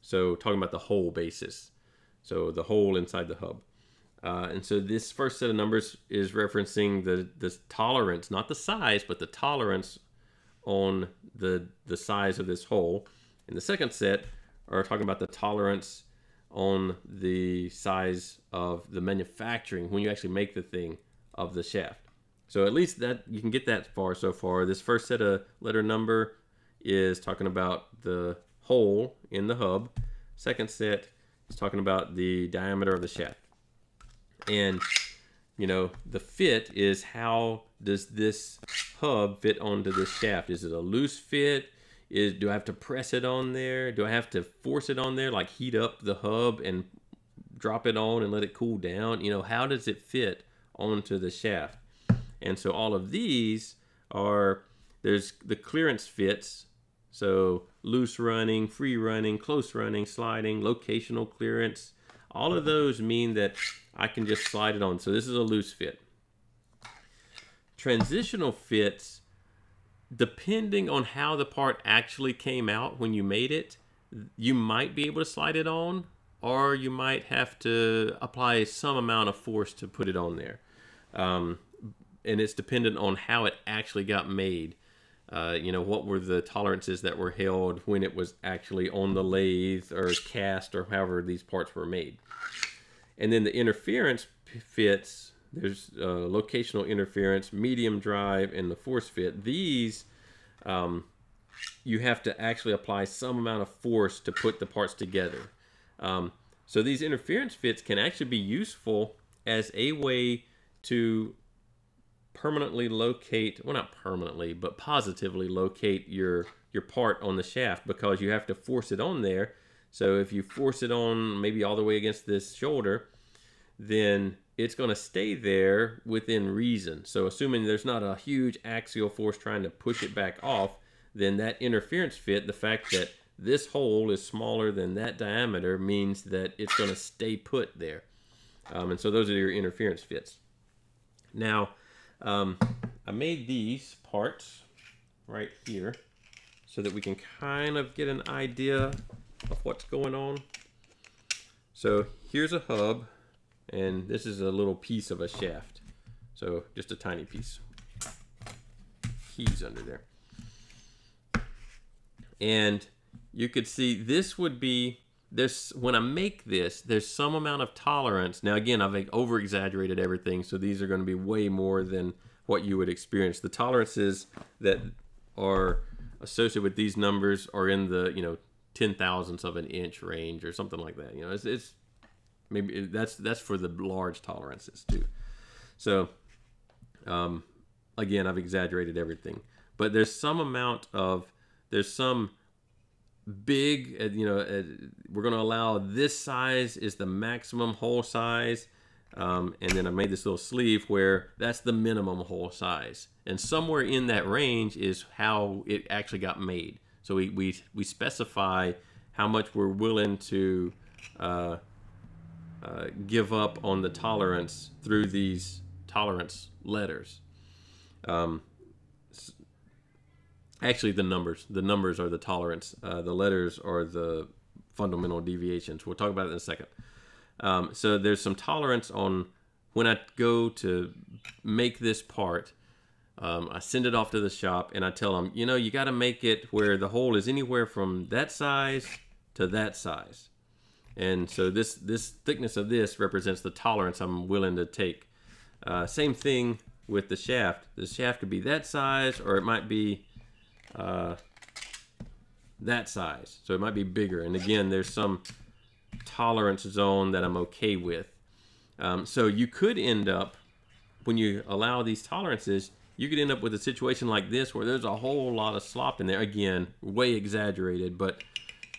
So talking about the whole basis. So the hole inside the hub. Uh, and so this first set of numbers is referencing the, the tolerance, not the size, but the tolerance on the, the size of this hole. And the second set are talking about the tolerance on the size of the manufacturing when you actually make the thing of the shaft. So at least that you can get that far so far. This first set of letter number is talking about the hole in the hub. Second set is talking about the diameter of the shaft. And you know, the fit is, how does this hub fit onto this shaft? Is it a loose fit? Is, do I have to press it on there? Do I have to force it on there, like heat up the hub and drop it on and let it cool down? You know, how does it fit onto the shaft? And so all of these are, there's the clearance fits. So loose running, free running, close running, sliding, locational clearance. All of those mean that I can just slide it on. So this is a loose fit. Transitional fits, depending on how the part actually came out when you made it, you might be able to slide it on, or you might have to apply some amount of force to put it on there. Um, and it's dependent on how it actually got made. Uh, you know, what were the tolerances that were held when it was actually on the lathe or cast or however these parts were made. And then the interference fits, there's uh, locational interference, medium drive, and the force fit. These, um, you have to actually apply some amount of force to put the parts together. Um, so these interference fits can actually be useful as a way to permanently locate, well, not permanently, but positively locate your, your part on the shaft, because you have to force it on there. So if you force it on maybe all the way against this shoulder, then it's going to stay there within reason. So assuming there's not a huge axial force trying to push it back off, then that interference fit, the fact that this hole is smaller than that diameter, means that it's going to stay put there. Um, and so those are your interference fits. Now, um, I made these parts right here so that we can kind of get an idea of what's going on. So here's a hub. And this is a little piece of a shaft. So just a tiny piece. He's under there. And you could see this would be, this, when I make this, there's some amount of tolerance. Now again, I've over-exaggerated everything, so these are going to be way more than what you would experience. The tolerances that are associated with these numbers are in the, you know, ten thousandths of an inch range or something like that. You know, it's, it's maybe that's that's for the large tolerances too. So um, again, I've exaggerated everything, but there's some amount of, there's some big, uh, you know, uh, we're going to allow this size is the maximum hole size. Um, and then I made this little sleeve where that's the minimum hole size. And somewhere in that range is how it actually got made. So we, we, we specify how much we're willing to uh, uh, give up on the tolerance through these tolerance letters. Um, actually, the numbers. The numbers are the tolerance. Uh, the letters are the fundamental deviations. We'll talk about it in a second. Um, so there's some tolerance on when I go to make this part. Um, I send it off to the shop and I tell them, you know, you got to make it where the hole is anywhere from that size to that size. And so this, this thickness of this represents the tolerance I'm willing to take. Uh, same thing with the shaft. The shaft could be that size or it might be uh, that size. So it might be bigger. And again, there's some tolerance zone that I'm okay with. Um, so you could end up, when you allow these tolerances, you could end up with a situation like this where there's a whole lot of slop in there. Again, way exaggerated, but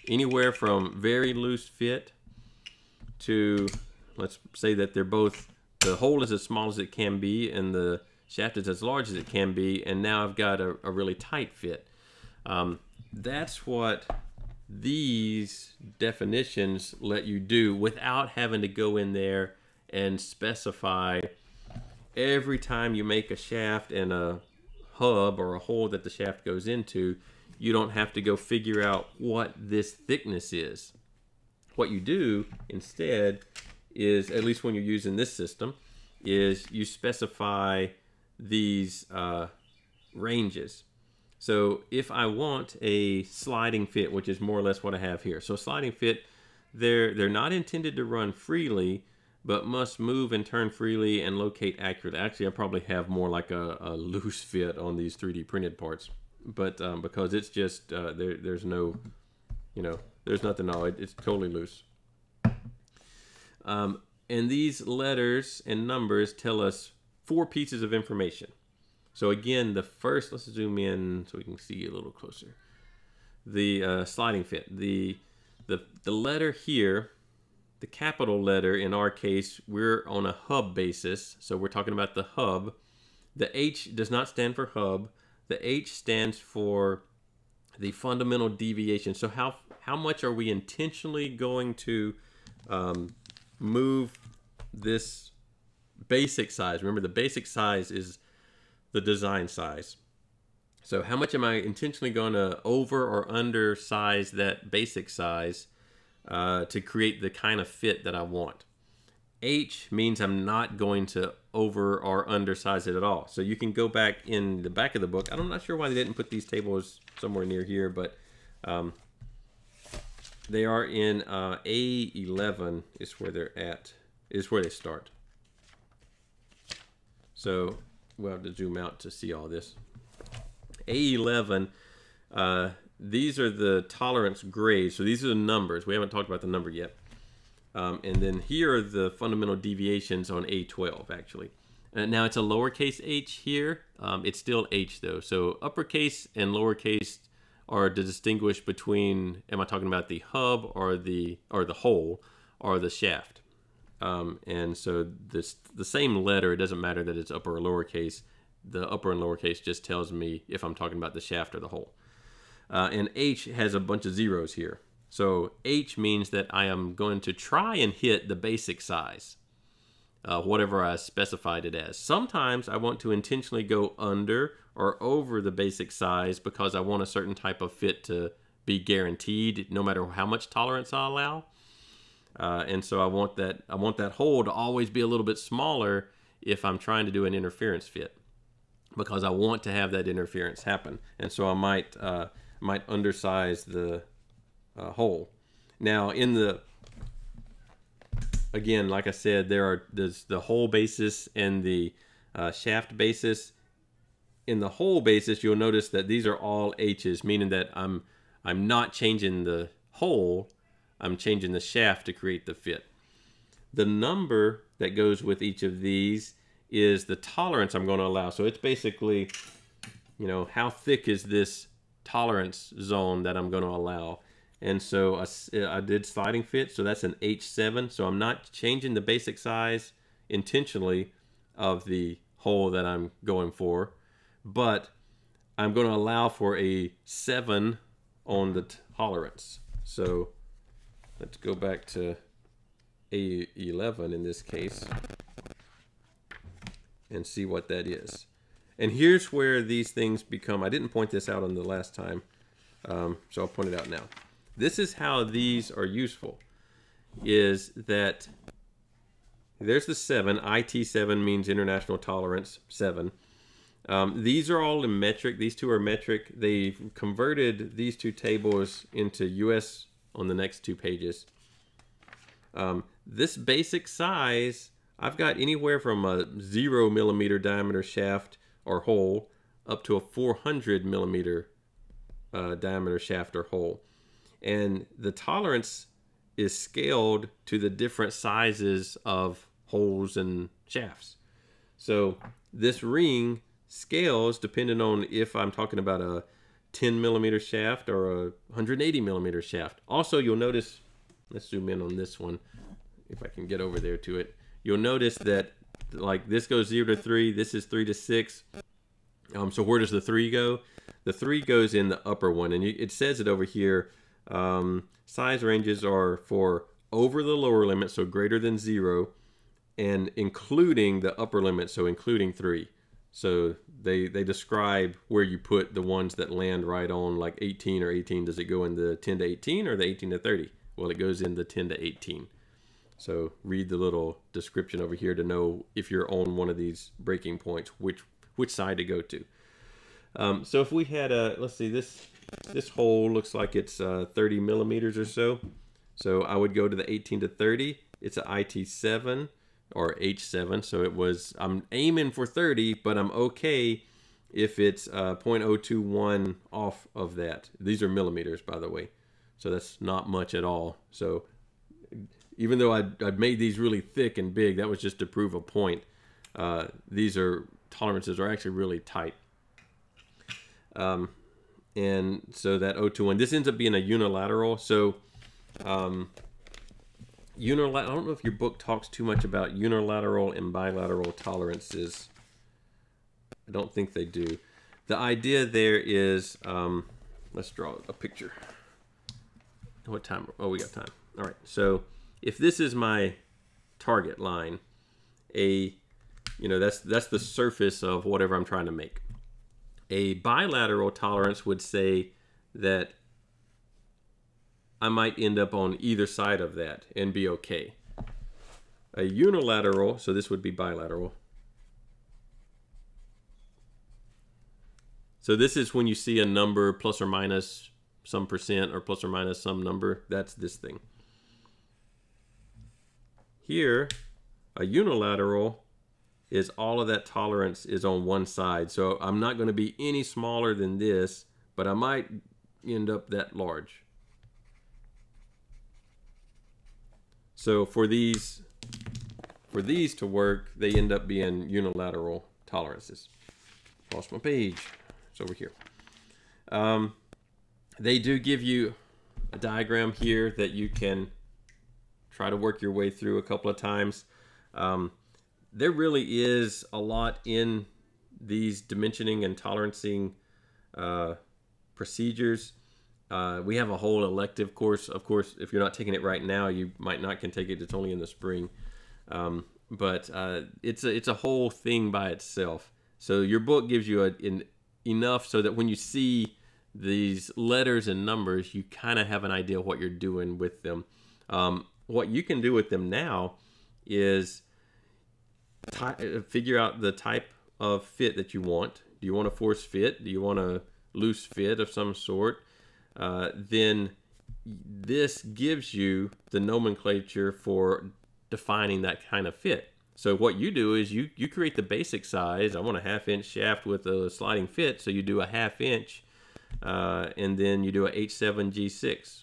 anywhere from very loose fit to, let's say that they're both, the hole is as small as it can be and the shaft is as large as it can be, and now I've got a, a really tight fit. Um, that's what these definitions let you do without having to go in there and specify every time you make a shaft and a hub or a hole that the shaft goes into. You don't have to go figure out what this thickness is. What you do instead is, at least when you're using this system, is you specify these uh, ranges. So if I want a sliding fit, which is more or less what I have here. So sliding fit, they're, they're not intended to run freely, but must move and turn freely and locate accurately. Actually, I probably have more like a, a loose fit on these three D printed parts, but um, because it's just, uh, there, there's no, you know, there's nothing all, it, it's totally loose. Um, and these letters and numbers tell us four pieces of information. So again, the first, let's zoom in so we can see a little closer. The uh, sliding fit, the, the, the letter here, the capital letter, in our case, we're on a hub basis, so we're talking about the hub. The H does not stand for hub. The H stands for the fundamental deviation. So how, how much are we intentionally going to um, move this basic size? Remember, the basic size is the design size. So how much am I intentionally going to over or undersize that basic size Uh, to create the kind of fit that I want? H means I'm not going to over or undersize it at all. So you can go back in the back of the book. I'm not sure why they didn't put these tables somewhere near here, but um, they are in uh, A eleven is where they're at, is where they start. So we'll have to zoom out to see all this. A eleven, uh, these are the tolerance grades. So these are the numbers. We haven't talked about the number yet. Um, and then here are the fundamental deviations on A twelve, actually. And now it's a lowercase h here. Um, it's still h, though. So uppercase and lowercase are to distinguish between, am I talking about the hub or the, or the hole or the shaft? Um, and so this, the same letter, it doesn't matter that it's upper or lowercase. The upper and lowercase just tells me if I'm talking about the shaft or the hole. Uh, and H has a bunch of zeros here. So H means that I am going to try and hit the basic size, uh, whatever I specified it as. Sometimes I want to intentionally go under or over the basic size because I want a certain type of fit to be guaranteed no matter how much tolerance I allow. Uh, and so I want that, I want that hole to always be a little bit smaller if I'm trying to do an interference fit, because I want to have that interference happen. And so I might... Uh, might undersize the uh, hole. Now in the, again, like I said, there are, there's the hole basis and the uh, shaft basis. In the hole basis, you'll notice that these are all H's, meaning that I'm, I'm not changing the hole, I'm changing the shaft to create the fit. The number that goes with each of these is the tolerance I'm going to allow. So it's basically, you know, how thick is this tolerance zone that I'm going to allow. And so I, I did sliding fit, so that's an H seven. So I'm not changing the basic size intentionally of the hole that I'm going for, but I'm going to allow for a seven on the tolerance. So let's go back to A eleven in this case and see what that is. And here's where these things become, I didn't point this out on the last time, um, so I'll point it out now. This is how these are useful, is that there's the seven, I T seven means International Tolerance seven. Um, these are all in metric, these two are metric. They've converted these two tables into U S on the next two pages. Um, this basic size, I've got anywhere from a zero millimeter diameter shaft or hole up to a four hundred millimeter uh, diameter shaft or hole. And the tolerance is scaled to the different sizes of holes and shafts. So this ring scales depending on if I'm talking about a ten millimeter shaft or a one hundred eighty millimeter shaft. Also, you'll notice, let's zoom in on this one, if I can get over there to it. You'll notice that like this goes zero to three, this is three to six. Um, so where does the three go? The three goes in the upper one, and you, it says it over here. Um, size ranges are for over the lower limit, so greater than zero, and including the upper limit, so including three. So they, they describe where you put the ones that land right on, like eighteen or eighteen. Does it go in the ten to eighteen or the eighteen to thirty? Well, it goes in the ten to eighteen. So read the little description over here to know if you're on one of these breaking points, which which side to go to. Um, so if we had a, let's see, this this hole looks like it's uh, thirty millimeters or so. So I would go to the eighteen to thirty. It's an I T seven or H seven. So it was, I'm aiming for thirty, but I'm okay if it's uh, zero point zero two one off of that. These are millimeters, by the way. So that's not much at all. So even though I, I made these really thick and big, that was just to prove a point. Uh, these are tolerances are actually really tight. Um, and so that zero point zero two one, this ends up being a unilateral. So um, unilateral, I don't know if your book talks too much about unilateral and bilateral tolerances. I don't think they do. The idea there is, um, let's draw a picture. What time? Oh, we got time. All right. So if this is my target line, a, you know, that's, that's the surface of whatever I'm trying to make. A bilateral tolerance would say that I might end up on either side of that and be okay. A unilateral, so this would be bilateral. So this is when you see a number plus or minus some percent or plus or minus some number. That's this thing. Here, a unilateral is all of that tolerance is on one side. So I'm not going to be any smaller than this, but I might end up that large. So for these, for these to work, they end up being unilateral tolerances. Lost my page. It's over here. Um, they do give you a diagram here that you can try to work your way through a couple of times. Um, There really is a lot in these dimensioning and tolerancing uh, procedures. Uh, we have a whole elective course. Of course, if you're not taking it right now, you might not can take it. It's only in the spring. Um, but uh, it's, a, it's a whole thing by itself. So your book gives you a, an, enough so that when you see these letters and numbers, you kind of have an idea what you're doing with them. Um, what you can do with them now is figure out the type of fit that you want. Do you want a force fit? Do you want a loose fit of some sort? Uh, then this gives you the nomenclature for defining that kind of fit. So what you do is you, you create the basic size. I want a half inch shaft with a sliding fit. So you do a half inch uh, and then you do a H seven G six.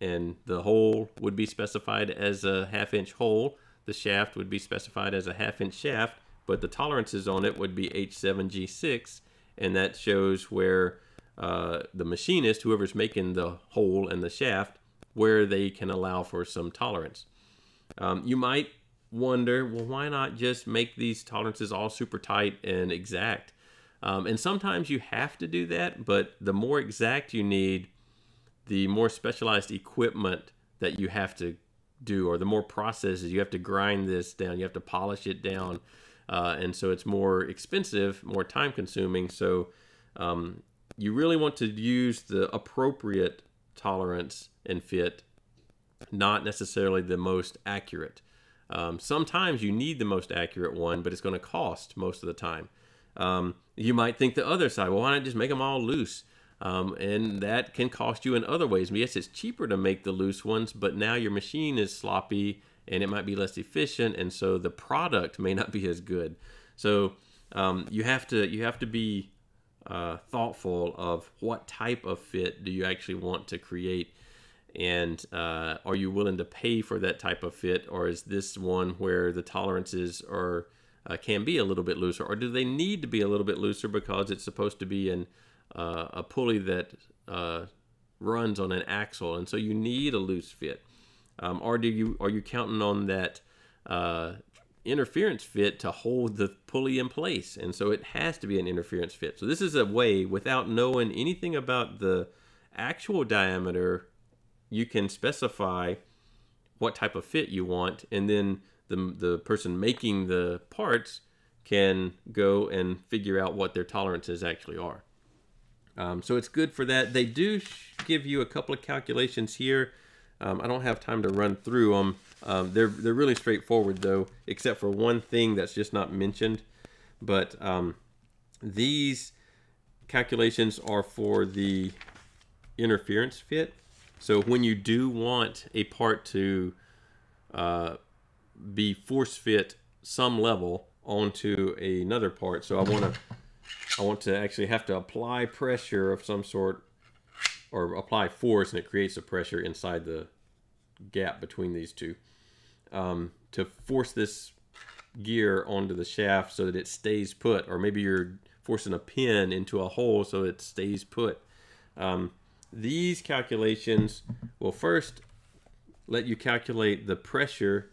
And the hole would be specified as a half inch hole. The shaft would be specified as a half inch shaft, but the tolerances on it would be H seven G six, and that shows where uh, the machinist, whoever's making the hole and the shaft, where they can allow for some tolerance. Um, you might wonder, well, why not just make these tolerances all super tight and exact? Um, and sometimes you have to do that, but the more exact you need, the more specialized equipment that you have to do, or the more processes, you have to grind this down, you have to polish it down. Uh, and so it's more expensive, more time consuming. So um, you really want to use the appropriate tolerance and fit, not necessarily the most accurate. Um, sometimes you need the most accurate one, but it's going to cost most of the time. Um, you might think the other side, well, why not just make them all loose? Um, and that can cost you in other ways. Yes, it's cheaper to make the loose ones, but now your machine is sloppy and it might be less efficient, and so the product may not be as good. So um, you have to you have to be uh, thoughtful of what type of fit do you actually want to create, and uh, are you willing to pay for that type of fit, or is this one where the tolerances are uh, can be a little bit looser, or do they need to be a little bit looser because it's supposed to be in Uh, a pulley that uh, runs on an axle, and so you need a loose fit? Um, or do you are you counting on that uh, interference fit to hold the pulley in place, and so it has to be an interference fit? So this is a way, without knowing anything about the actual diameter, you can specify what type of fit you want, and then the, the person making the parts can go and figure out what their tolerances actually are. Um, so it's good for that. They do give you a couple of calculations here. Um, I don't have time to run through them. Um, they're, they're really straightforward, though, except for one thing that's just not mentioned. But um, these calculations are for the interference fit. So when you do want a part to uh, be force fit some level onto another part, so I want to... I want to actually have to apply pressure of some sort, or apply force, and it creates a pressure inside the gap between these two um, to force this gear onto the shaft so that it stays put. Or maybe you're forcing a pin into a hole so it stays put. Um, these calculations will first let you calculate the pressure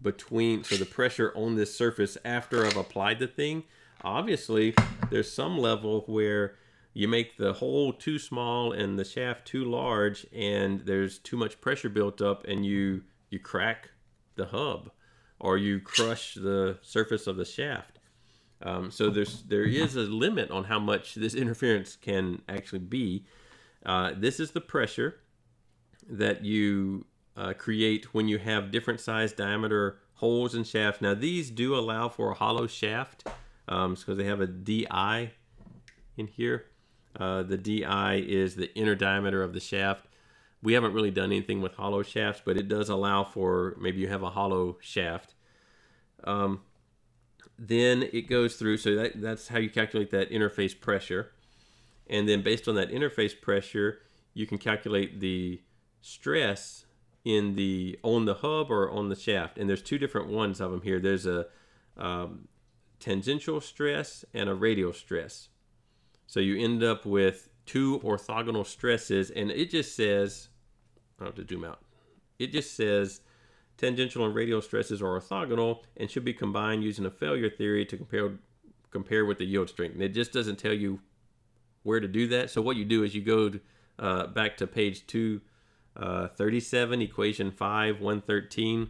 between, so the pressure on this surface after I've applied the thing. Obviously, there's some level where you make the hole too small and the shaft too large, and there's too much pressure built up, and you, you crack the hub, or you crush the surface of the shaft. Um, so there's, there is a limit on how much this interference can actually be. Uh, this is the pressure that you uh, create when you have different size diameter holes and shafts. Now, these do allow for a hollow shaft, Um, because they have a D I in here. Uh, the D I is the inner diameter of the shaft. We haven't really done anything with hollow shafts, but it does allow for, maybe you have a hollow shaft. Um, then it goes through, so that, that's how you calculate that interface pressure. And then based on that interface pressure, you can calculate the stress in the on the hub or on the shaft. And there's two different ones of them here. There's a um, tangential stress and a radial stress. So you end up with two orthogonal stresses, and it just says, I have to zoom out, it just says tangential and radial stresses are orthogonal and should be combined using a failure theory to compare compare with the yield strength. And it just doesn't tell you where to do that. So what you do is you go to, uh, back to page two thirty-seven, uh, equation five, one thirteen,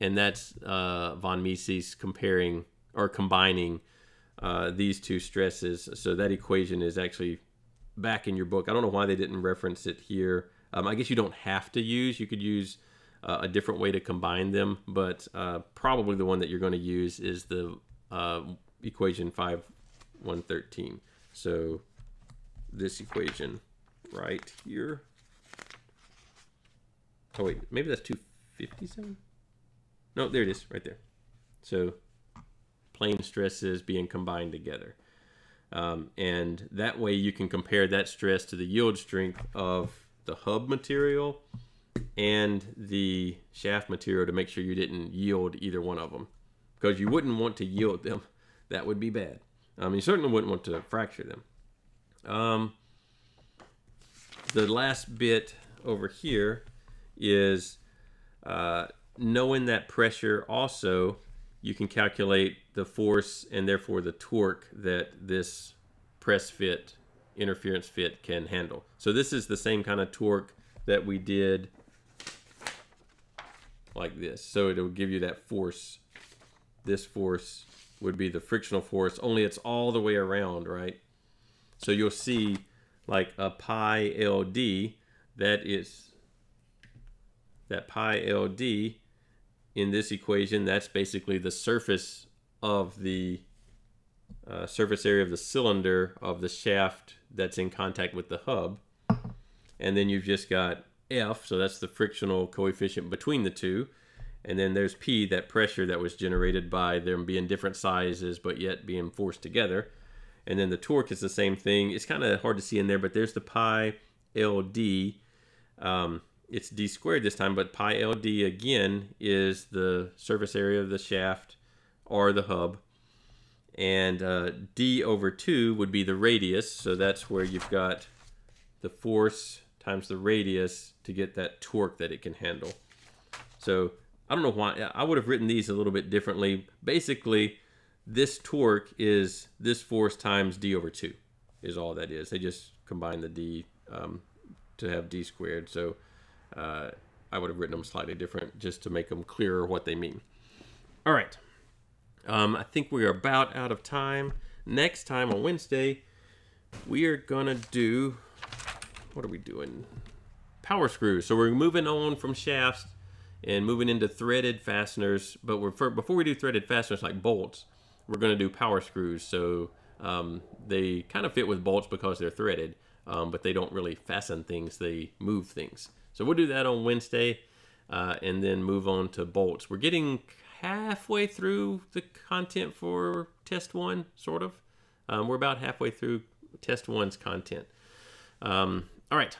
and that's uh, von Mises comparing or combining uh, these two stresses. So that equation is actually back in your book. I don't know why they didn't reference it here. Um, I guess you don't have to use, you could use uh, a different way to combine them, but uh, probably the one that you're gonna use is the uh, equation five, one thirteen. So this equation right here. Oh wait, maybe that's two fifty-seven? No, there it is, right there. So plane stresses being combined together. Um, and that way you can compare that stress to the yield strength of the hub material and the shaft material to make sure you didn't yield either one of them, because you wouldn't want to yield them. That would be bad. Um, you certainly wouldn't want to fracture them. Um, the last bit over here is uh, knowing that pressure also, you can calculate the force and therefore the torque that this press fit, interference fit can handle. So this is the same kind of torque that we did like this. So it'll give you that force. This force would be the frictional force, only it's all the way around, right? So you'll see like a pi L D, that is, that pi L D in this equation, that's basically the surface of the uh, surface area of the cylinder of the shaft that's in contact with the hub. And then you've just got F, so that's the frictional coefficient between the two. And then there's P, that pressure that was generated by them being different sizes but yet being forced together. And then the torque is the same thing. It's kind of hard to see in there, but there's the pi L D. Um, it's d squared this time, but pi L D again is the surface area of the shaft or the hub. And uh, d over two would be the radius. So that's where you've got the force times the radius to get that torque that it can handle. So I don't know why, I would have written these a little bit differently. Basically, this torque is this force times d over two is all that is. They just combine the d um, to have d squared. So uh, I would have written them slightly different just to make them clearer what they mean. All right, um, I think we are about out of time. Next time on Wednesday, we are gonna do, what are we doing? Power screws. So we're moving on from shafts and moving into threaded fasteners, but we're, for, before we do threaded fasteners like bolts, we're gonna do power screws. So um, they kind of fit with bolts because they're threaded, um, but they don't really fasten things, they move things. So we'll do that on Wednesday uh, and then move on to bolts. We're getting halfway through the content for test one, sort of. Um, we're about halfway through test one's content. Um, all right,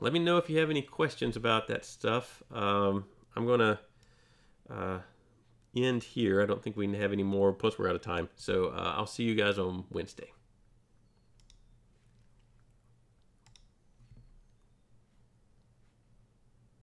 let me know if you have any questions about that stuff. Um, I'm gonna uh, end here. I don't think we have any more, plus we're out of time. So uh, I'll see you guys on Wednesday.